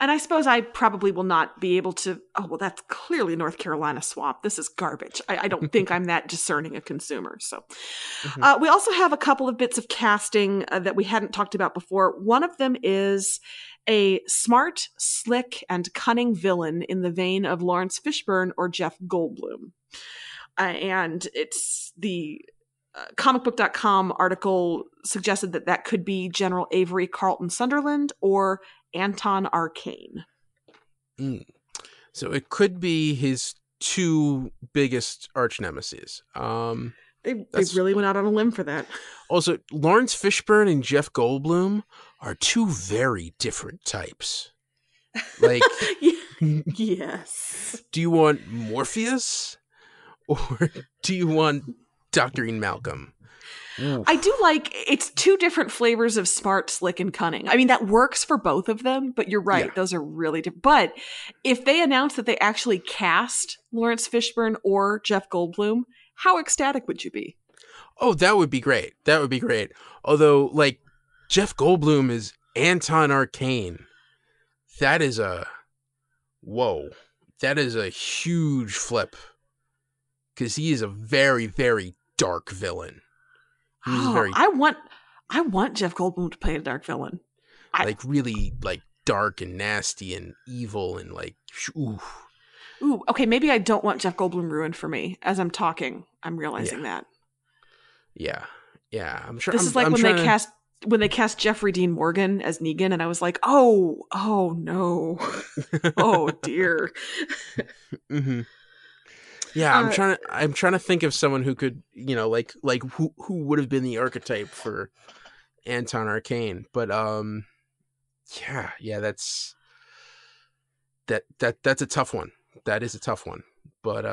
And I suppose I probably will not be able to, oh, well, that's clearly North Carolina swamp. This is garbage. I don't think I'm that discerning a consumer. So we also have a couple of bits of casting that we hadn't talked about before. One of them is a smart, slick, and cunning villain in the vein of Lawrence Fishburne or Jeff Goldblum. And it's the comicbook.com article suggested that could be General Avery Carlton Sunderland or Anton Arcane. So it could be his two biggest arch nemesis. They really went out on a limb for that. Also, Lawrence Fishburne and Jeff Goldblum are two very different types. Like, yes. Do you want Morpheus or do you want Dr. Ian Malcolm? Oof. I do like it's two different flavors of smart, slick, and cunning. I mean, that works for both of them, but you're right. Yeah. Those are really different. But if they announce that they actually cast Lawrence Fishburne or Jeff Goldblum, how ecstatic would you be? Oh, that would be great. That would be great. Although, like, Jeff Goldblum is Anton Arcane. That is a, whoa, that is a huge flip. Because he is a very, very dark villain. Oh, very... I want Jeff Goldblum to play a dark villain. Like, really, like, dark and nasty and evil and, like, ooh. Ooh, okay, maybe I don't want Jeff Goldblum ruined for me. As I'm talking, I'm realizing that. Yeah, yeah, I'm sure. This is like when they cast Jeffrey Dean Morgan as Negan, and I was like, oh no, oh dear. Mm-hmm. Yeah, I'm trying to think of someone who could, you know, like who would have been the archetype for Anton Arcane, but yeah, that's a tough one. That is a tough one, but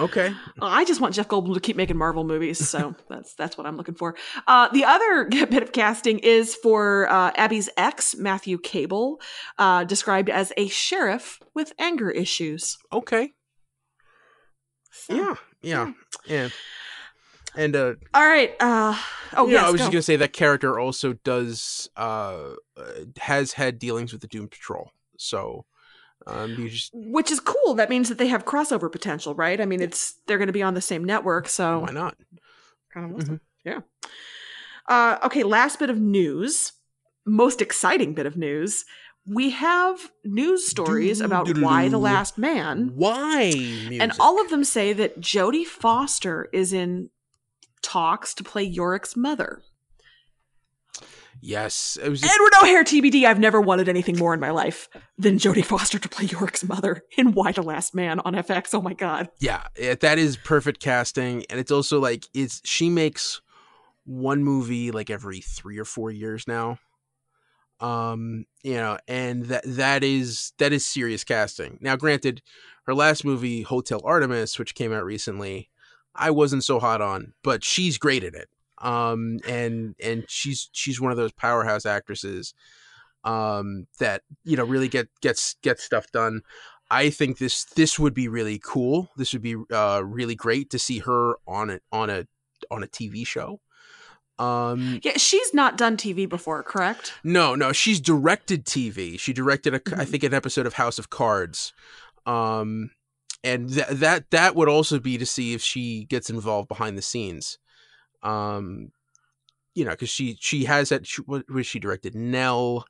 okay. I just want Jeff Goldblum to keep making Marvel movies, so that's what I'm looking for. The other bit of casting is for Abby's ex, Matthew Cable, described as a sheriff with anger issues. Okay. So, yeah. And all right. Yeah, I was just gonna say that character also does has had dealings with the Doom Patrol, so. Which is cool. That means that they have crossover potential, right? I mean, they're going to be on the same network, so why not? Kind of awesome. Mm-hmm. Yeah. Okay. Last bit of news. Most exciting bit of news. We have news stories about Why the Last Man. Why? Music. And all of them say that Jodie Foster is in talks to play Yorick's mother. Yes. It was Edward O'Hare TBD. I've never wanted anything more in my life than Jodie Foster to play Yorick's mother in Why the Last Man on FX. Oh, my God. Yeah, that is perfect casting. And it's also like she makes one movie like every 3 or 4 years now. You know, and that is serious casting. Now, granted, her last movie, Hotel Artemis, which came out recently, I wasn't so hot on, but she's great at it. And she's one of those powerhouse actresses, that, you know, really gets stuff done. I think this would be really cool. This would be, really great to see her on a TV show. Yeah, she's not done TV before, correct? No, she's directed TV. She directed, I think, an episode of House of Cards. And that would also be to see if she gets involved behind the scenes. You know, because she has that. She directed Nell,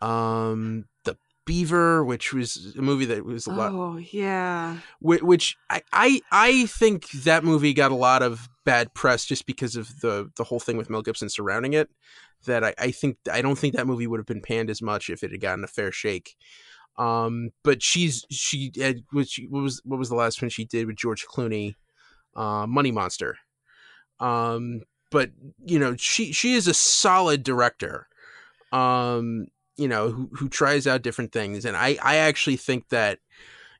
The Beaver, which was a movie that was a lot. Oh yeah. Which I think that movie got a lot of bad press just because of the whole thing with Mel Gibson surrounding it. That I don't think that movie would have been panned as much if it had gotten a fair shake. But what was the last one she did with George Clooney? Money Monster. But you know, she is a solid director, you know, who tries out different things. And I actually think that,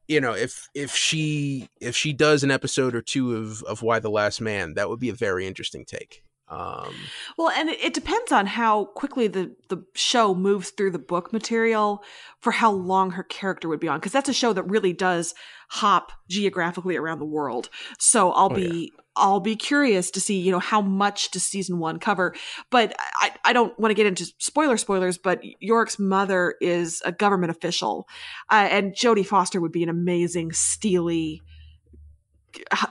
you know, if she does an episode or two of Why the Last Man, that would be a very interesting take. Well, and it depends on how quickly the show moves through the book material for how long her character would be on. Cause that's a show that really does hop geographically around the world. So I'll be curious to see, you know, how much does season one cover, but I don't want to get into spoilers, but Yorick's mother is a government official, and Jodie Foster would be an amazing steely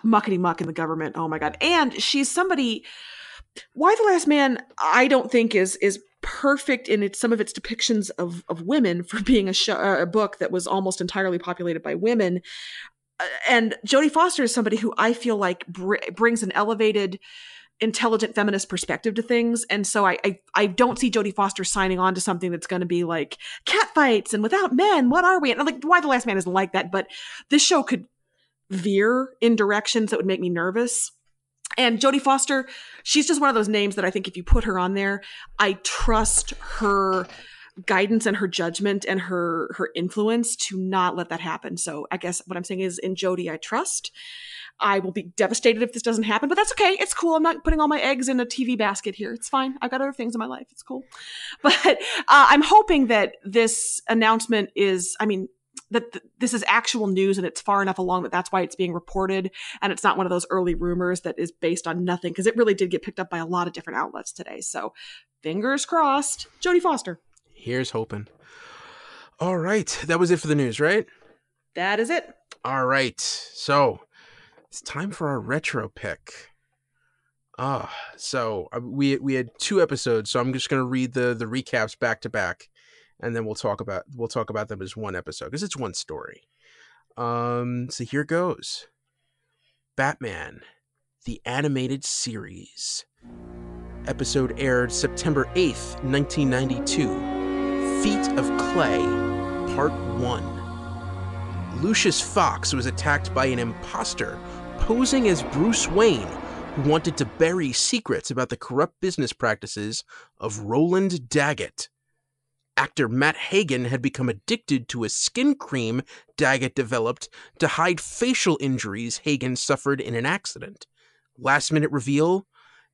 muckety muck in the government. Oh my God. And she's somebody, Why the Last Man, I don't think is perfect in some of its depictions of women for being a book that was almost entirely populated by women. And Jodie Foster is somebody who I feel like brings an elevated, intelligent feminist perspective to things. And so I don't see Jodie Foster signing on to something that's going to be like catfights and without men, what are we? And I'm like, Why the Last Man isn't like that, but this show could veer in directions that would make me nervous. And Jodie Foster, she's just one of those names that I think if you put her on there, I trust her guidance and her judgment and her influence to not let that happen. So I guess what I'm saying is, in Jodie, I trust. I will be devastated if this doesn't happen, but that's okay. It's cool. I'm not putting all my eggs in a TV basket here. It's fine. I've got other things in my life. It's cool. But I'm hoping that this announcement is, I mean, that this is actual news and it's far enough along that that's why it's being reported. And it's not one of those early rumors that is based on nothing, because it really did get picked up by a lot of different outlets today. So fingers crossed. Jodie Foster. Here's hoping. All right. That was it for the news, right? That is it. All right. So it's time for our retro pick. So we had two episodes, so I'm just going to read the recaps back to back, and then we'll talk about them as one episode, because it's one story. So here goes. Batman, the Animated Series. Episode aired September 8th, 1992. Feet of Clay, Part 1. Lucius Fox was attacked by an imposter posing as Bruce Wayne, who wanted to bury secrets about the corrupt business practices of Roland Daggett. Actor Matt Hagen had become addicted to a skin cream Daggett developed to hide facial injuries Hagen suffered in an accident. Last-minute reveal,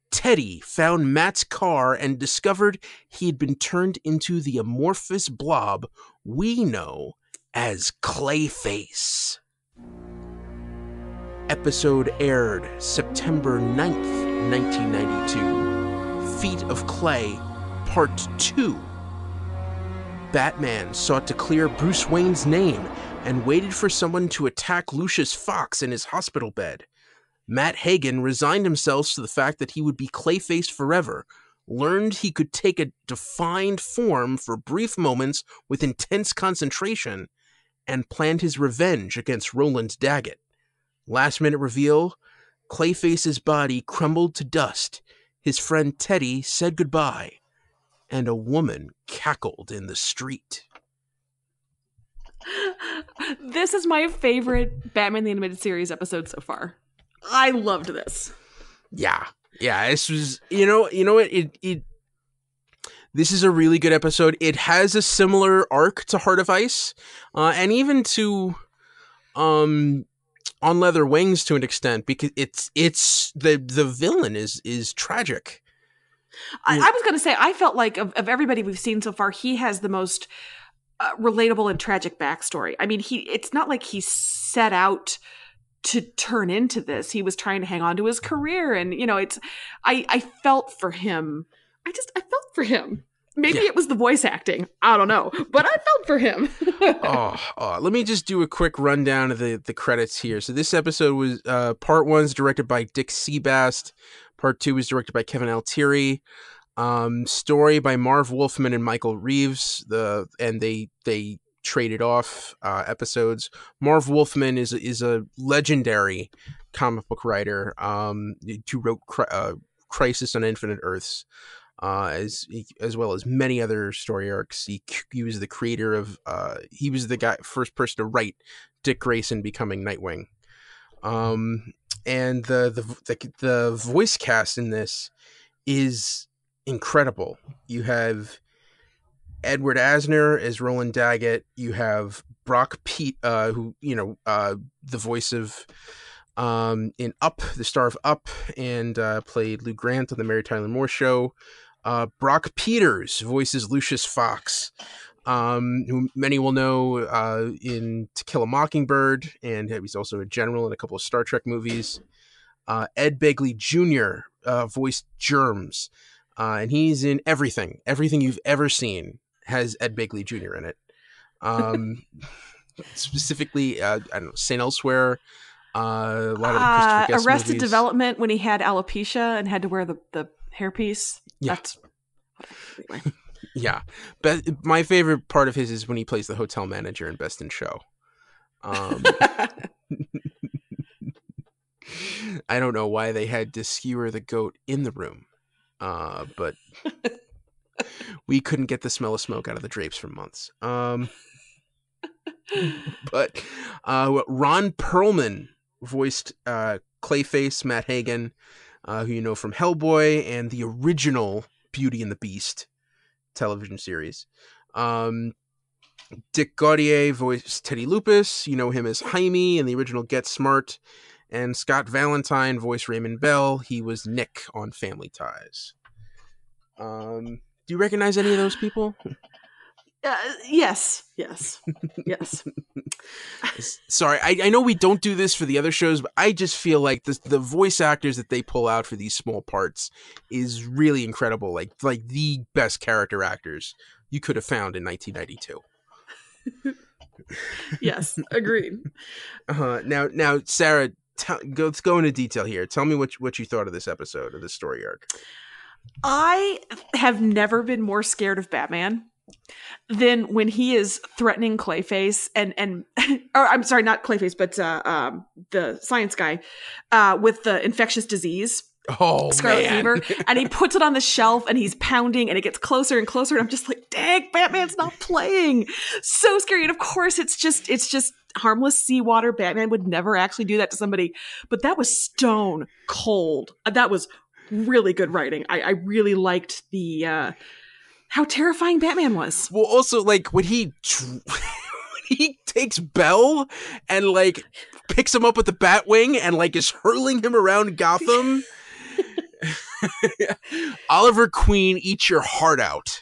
Teddy found Matt's car and discovered he had been turned into the amorphous blob we know as Clayface. Episode aired September 9th, 1992. Feet of Clay, Part 2. Batman sought to clear Bruce Wayne's name and waited for someone to attack Lucius Fox in his hospital bed. Matt Hagen resigned himself to the fact that he would be Clayface forever, learned he could take a defined form for brief moments with intense concentration, and planned his revenge against Roland Daggett. Last-minute reveal, Clayface's body crumbled to dust, his friend Teddy said goodbye, and a woman cackled in the street. This is my favorite Batman the Animated Series episode so far. I loved this. Yeah. This was, you know what? This is a really good episode. It has a similar arc to Heart of Ice, and even to On Leather Wings to an extent, because it's the villain is tragic. I was going to say, I felt like of everybody we've seen so far, he has the most relatable and tragic backstory. I mean, it's not like he set out to turn into this. He was trying to hang on to his career, and I felt for him. I felt for him. Maybe It was the voice acting. I don't know, but I felt for him. Let me just do a quick rundown of the credits here. So this episode was Part 1 is directed by Dick Sebast. Part 2 was directed by Kevin Altieri. Story by Marv Wolfman and Michael Reeves. They traded off episodes. Marv Wolfman is a legendary comic book writer who wrote Crisis on Infinite Earths, as well as many other story arcs. He was the creator of he was the first person to write Dick Grayson becoming Nightwing. And the voice cast in this is incredible. You have Edward Asner as Roland Daggett. You have Brock Pete, who the voice of in Up, the star of Up, and played Lou Grant on the Mary Tyler Moore Show. Brock Peters voices Lucius Fox, who many will know in To Kill a Mockingbird, and he's also a general in a couple of Star Trek movies. Ed Begley Jr. Voiced Germs, and he's in everything. Everything you've ever seen has Ed Begley Jr. in it. Specifically, I don't know, St. Elsewhere, a lot of the Christopher Guest Arrested movies. Development, when he had alopecia and had to wear the hairpiece. Yeah. Anyway. Yeah. But my favorite part of his is when he plays the hotel manager in Best in Show. I don't know why they had to skewer the goat in the room, but we couldn't get the smell of smoke out of the drapes for months. But Ron Perlman voiced Clayface, Matt Hagen. who you know from Hellboy and the original Beauty and the Beast television series. Dick Gaudier voiced Teddy Lupus. You know him as Jaime in the original Get Smart. And Scott Valentine voiced Raymond Bell. He was Nick on Family Ties. Do you recognize any of those people? Yes. Sorry, I know we don't do this for the other shows, but I just feel like the voice actors that they pull out for these small parts is really incredible. Like the best character actors you could have found in 1992. Yes, agreed. Now, Sara, let's go into detail here. Tell me what you thought of this episode, of this story arc. I have never been more scared of Batman than when he is threatening Clayface and or I'm sorry, not Clayface, but the science guy with the infectious disease. Oh, Scarlet Fever. And he puts it on the shelf and he's pounding and it gets closer and closer. And I'm just like, dang, Batman's not playing. So scary. And of course, it's just harmless seawater. Batman would never actually do that to somebody. But that was stone cold. That was really good writing. I really liked the how terrifying Batman was. Well, also, like, when he he takes Bell and, like, picks him up with the Batwing and, like, is hurling him around Gotham. Oliver Queen, eat your heart out.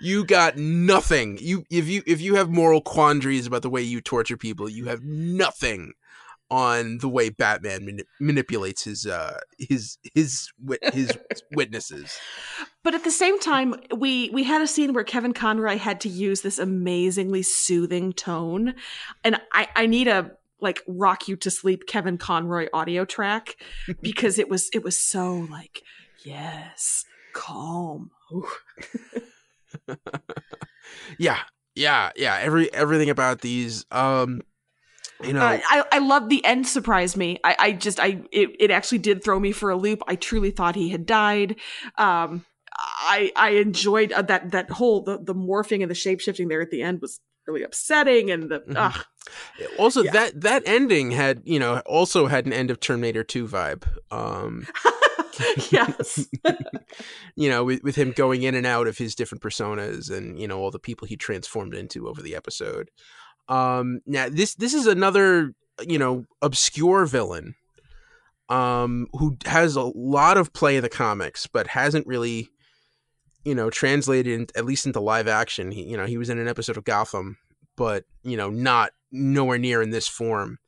You got nothing. If you have moral quandaries about the way you torture people, you have nothing on the way Batman manipulates his witnesses. But at the same time, we had a scene where Kevin Conroy had to use this amazingly soothing tone, and I need a like rock you to sleep Kevin Conroy audio track, because it was so like, yes, calm. Yeah. Everything about these, you know, I love the end. Surprised me. It actually did throw me for a loop. I truly thought he had died. I enjoyed that whole the morphing and the shape shifting there at the end was really upsetting, and the also that ending had, you know, also had an end of Terminator 2 vibe. Yes. You know, with him going in and out of his different personas and, you know, all the people he transformed into over the episode. Now this is another, you know, obscure villain, who has a lot of play in the comics, but hasn't really, you know, translated at least into live action. He was in an episode of Gotham, but, you know, not nowhere near in this form.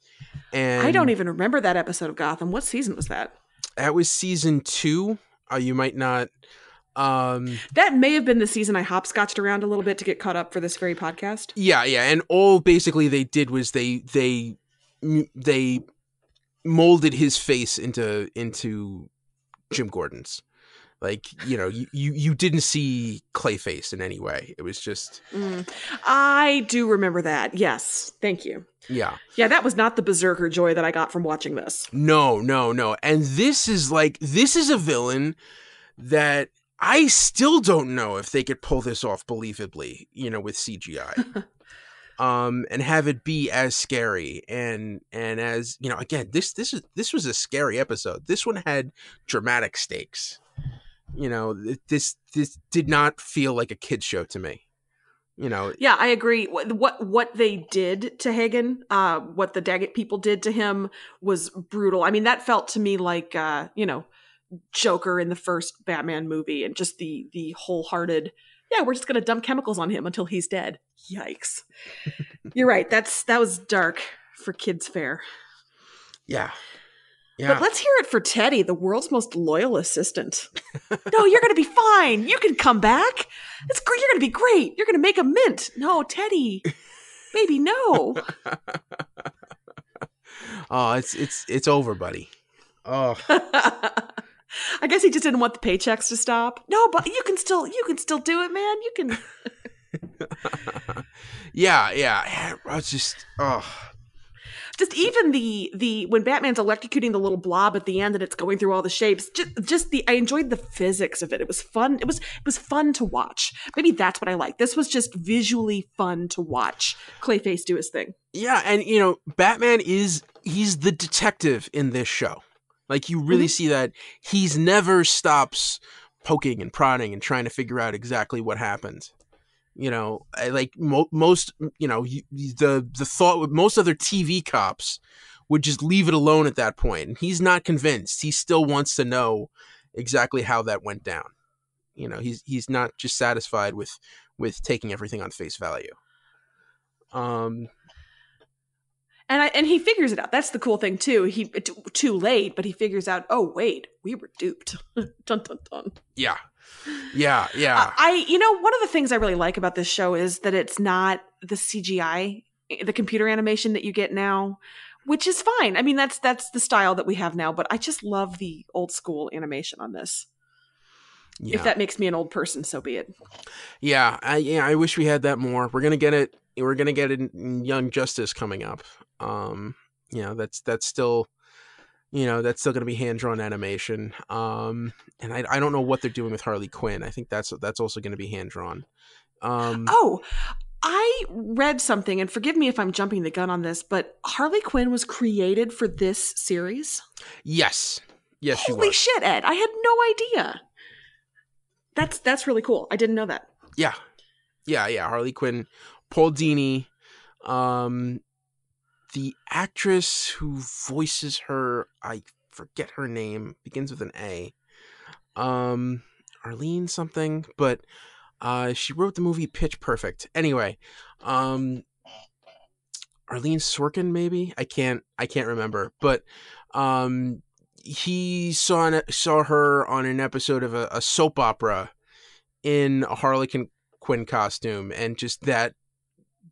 And I don't even remember that episode of Gotham. What season was that? That was season 2. You might not. That may have been the season I hopscotched around a little bit to get caught up for this very podcast. Yeah. And all basically they did was they molded his face into Jim Gordon's. Like, you know, you didn't see Clayface in any way. It was just... I do remember that. Yes. Thank you. Yeah, that was not the berserker joy that I got from watching this. No. And this is a villain that... I still don't know if they could pull this off believably, you know, with CGI, and have it be as scary and as, you know, again, this was a scary episode. This one had dramatic stakes. You know, this did not feel like a kid's show to me. You know, yeah, I agree. What they did to Hagen, what the Daggett people did to him was brutal. I mean, that felt to me like, you know, Joker in the first Batman movie, and just the wholehearted, yeah, we're just gonna dump chemicals on him until he's dead. Yikes. You're right, that was dark for kids fare. Yeah. But let's hear it for Teddy, the world's most loyal assistant. No, you're gonna be fine, you can come back, it's great, you're gonna be great, you're gonna make a mint. No, Teddy, baby, no. Oh, it's over, buddy. Oh. I guess he just didn't want the paychecks to stop. No, but you can still do it, man. You can. Yeah. It's just, oh. Just even the when Batman's electrocuting the little blob at the end and it's going through all the shapes. Just I enjoyed the physics of it. It was fun. It was fun to watch. Maybe that's what I like. This was just visually fun to watch Clayface do his thing. Yeah, and you know, Batman is he's the detective in this show. Like, you really see that he's never stops poking and prodding and trying to figure out exactly what happened. You know, like most, you know, the thought with most other TV cops would just leave it alone at that point. And he's not convinced. He still wants to know exactly how that went down. You know, he's not just satisfied with taking everything on face value. And he figures it out. That's the cool thing too. He too late, but he figures out, oh wait, we were duped. Dun dun dun. Yeah. Yeah, yeah. You know, one of the things I really like about this show is that it's not the CGI, the computer animation that you get now, which is fine. I mean, that's the style that we have now, but I just love the old school animation on this. Yeah. If that makes me an old person, so be it. Yeah, I wish we had that more. We're going to get it. We're going to get it in Young Justice coming up. You know, that's still, you know, that's still going to be hand-drawn animation. And I don't know what they're doing with Harley Quinn. I think that's also going to be hand-drawn. Oh, I read something, and forgive me if I'm jumping the gun on this, but Harley Quinn was created for this series? Yes. Yes, she was. Holy shit, Ed. I had no idea. That's really cool. I didn't know that. Yeah. Yeah, yeah. Harley Quinn, Paul Dini, the actress who voices her, I forget her name, begins with an A. Arlene something, but she wrote the movie Pitch Perfect. Anyway, Arlene Sorkin maybe? I can't remember, but he saw her on an episode of a soap opera in a Harley Quinn costume, and just that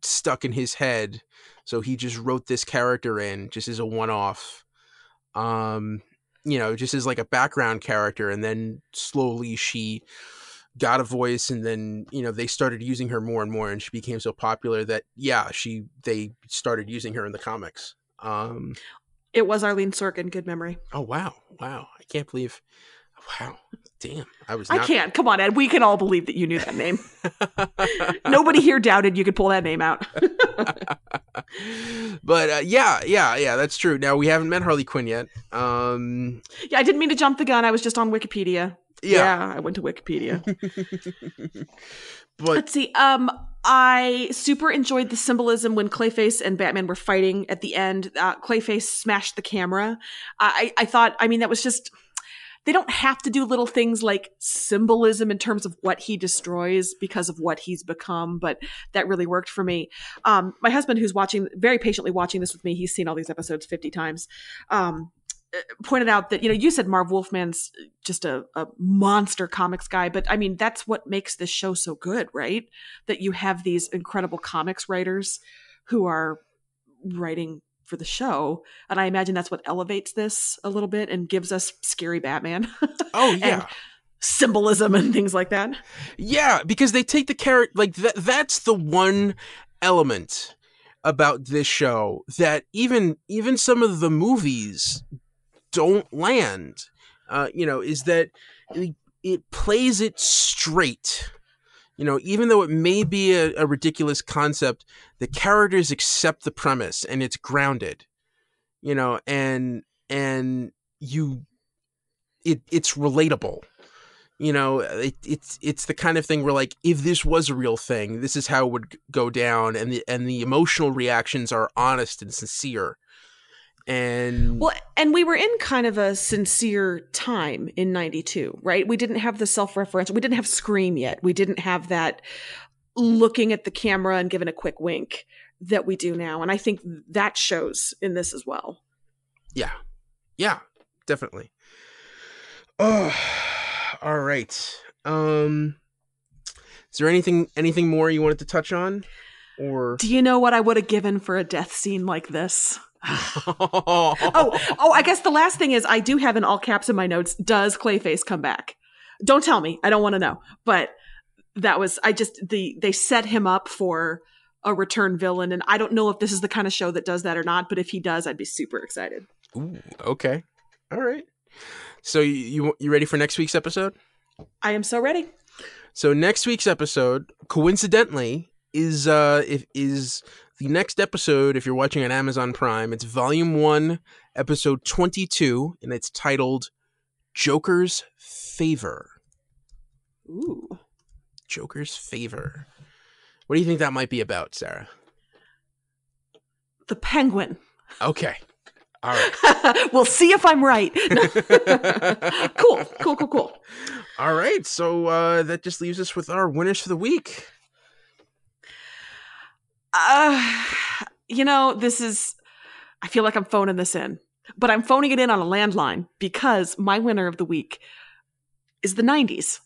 stuck in his head. So he just wrote this character in just as a one-off, you know, just as like a background character. And then slowly she got a voice, and then, you know, they started using her more and more, and she became so popular that, yeah, they started using her in the comics. It was Arlene Sorkin. Good memory. Oh, wow. Wow. I can't believe. Wow. Damn. I can't. Come on, Ed. We can all believe that you knew that name. Nobody here doubted you could pull that name out. But yeah, yeah, yeah, that's true. Now, we haven't met Harley Quinn yet. Yeah, I didn't mean to jump the gun. I was just on Wikipedia. Yeah, I went to Wikipedia. But let's see. I super enjoyed the symbolism when Clayface and Batman were fighting at the end. Clayface smashed the camera. I thought, I mean, that was just, they don't have to do little things like symbolism in terms of what he destroys because of what he's become, but that really worked for me. My husband, who's very patiently watching this with me, he's seen all these episodes 50 times. Pointed out that, you know, you said Marv Wolfman's just a monster comics guy, but I mean, that's what makes this show so good, right? That you have these incredible comics writers who are writing for the show. And I imagine that's what elevates this a little bit and gives us scary Batman. Oh, yeah. And symbolism and things like that. Yeah, because they take the character, like that's the one element about this show that even some of the movies don't land, you know, is that it plays it straight. You know, even though it may be a ridiculous concept, the characters accept the premise and it's grounded, you know, and it's relatable, you know, it's the kind of thing where, like, if this was a real thing, this is how it would go down. And the emotional reactions are honest and sincere. And we were in kind of a sincere time in 92, right? We didn't have the self-referential. We didn't have Scream yet. We didn't have that looking at the camera and giving a quick wink that we do now. And I think that shows in this as well. Yeah. Yeah, definitely. Oh, all right. Is there anything more you wanted to touch on? Or do you know what I would have given for a death scene like this? I guess the last thing is I do have in all caps in my notes, does Clayface come back? Don't tell me. I don't want to know. But that was, they set him up for a return villain. And I don't know if this is the kind of show that does that or not, but if he does, I'd be super excited. Ooh, okay. All right. So you ready for next week's episode? I am so ready. So next week's episode, coincidentally, is the next episode. If you're watching on Amazon Prime, it's Volume 1, Episode 22, and it's titled "Joker's Favor." Ooh, Joker's Favor. What do you think that might be about, Sarah? The Penguin. Okay. All right. We'll see if I'm right. Cool. Cool, cool, cool. All right. So that just leaves us with our winners for the week. You know, this is, I feel like I'm phoning this in, but I'm phoning it in on a landline because my winner of the week is the 90s.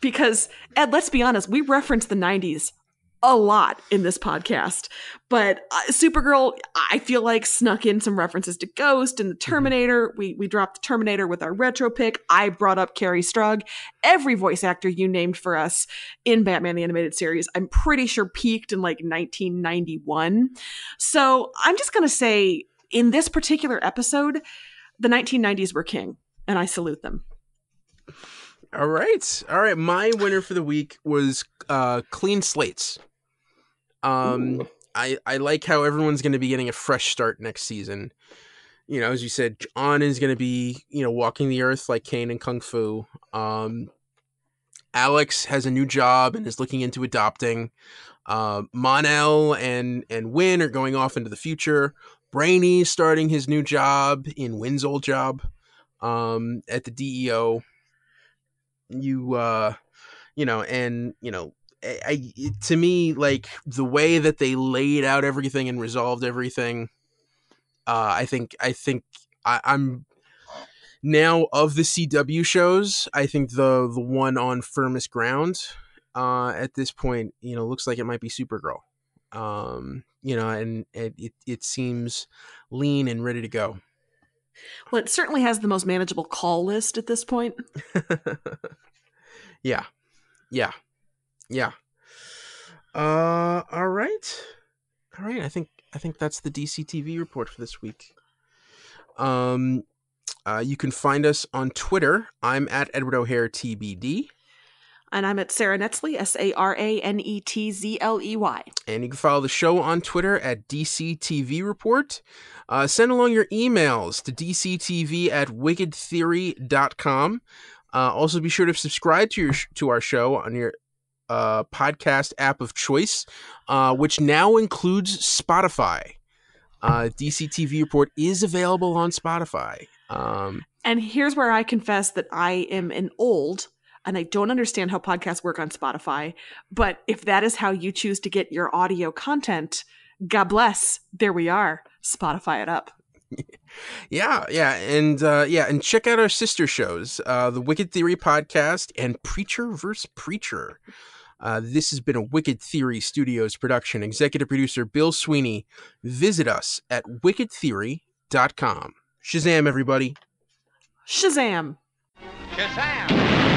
Because, Ed, let's be honest, we reference the 90s a lot in this podcast, but Supergirl, I feel like, snuck in some references to Ghost and the Terminator. We dropped the Terminator with our retro pick. I brought up Kerri Strug. Every voice actor you named for us in Batman the Animated Series, I'm pretty sure peaked in like 1991. So I'm just going to say in this particular episode, the 1990s were king, and I salute them. All right. All right. My winner for the week was Clean Slates. I like how everyone's going to be getting a fresh start next season. You know, as you said, John is going to be, you know, walking the earth like Kane and Kung Fu. Alex has a new job and is looking into adopting. Mon-El and Winn are going off into the future. Brainy starting his new job in Wynn's old job at the DEO. To me, like, the way that they laid out everything and resolved everything, I'm now, of the CW shows, I think the one on firmest ground at this point, you know, looks like it might be Supergirl. It seems lean and ready to go. Well, it certainly has the most manageable call list at this point. Yeah. All right. I think that's the DCTV report for this week. You can find us on Twitter. I'm at Edward O'Hare TBD. And I'm at Sara Netzley, SaraNetzley. And you can follow the show on Twitter at DCTV Report. Send along your emails to DCTV@wickedtheory.com. Also, be sure to subscribe to our show on your podcast app of choice, which now includes Spotify. DCTV Report is available on Spotify. And here's where I confess that I am an old... and I don't understand how podcasts work on Spotify, but if that is how you choose to get your audio content, God bless. There we are. Spotify it up. Yeah. And check out our sister shows, the Wicked Theory Podcast and Preacher vs. Preacher. This has been a Wicked Theory Studios production. Executive producer Bill Sweeney. Visit us at wickedtheory.com. Shazam, everybody. Shazam. Shazam.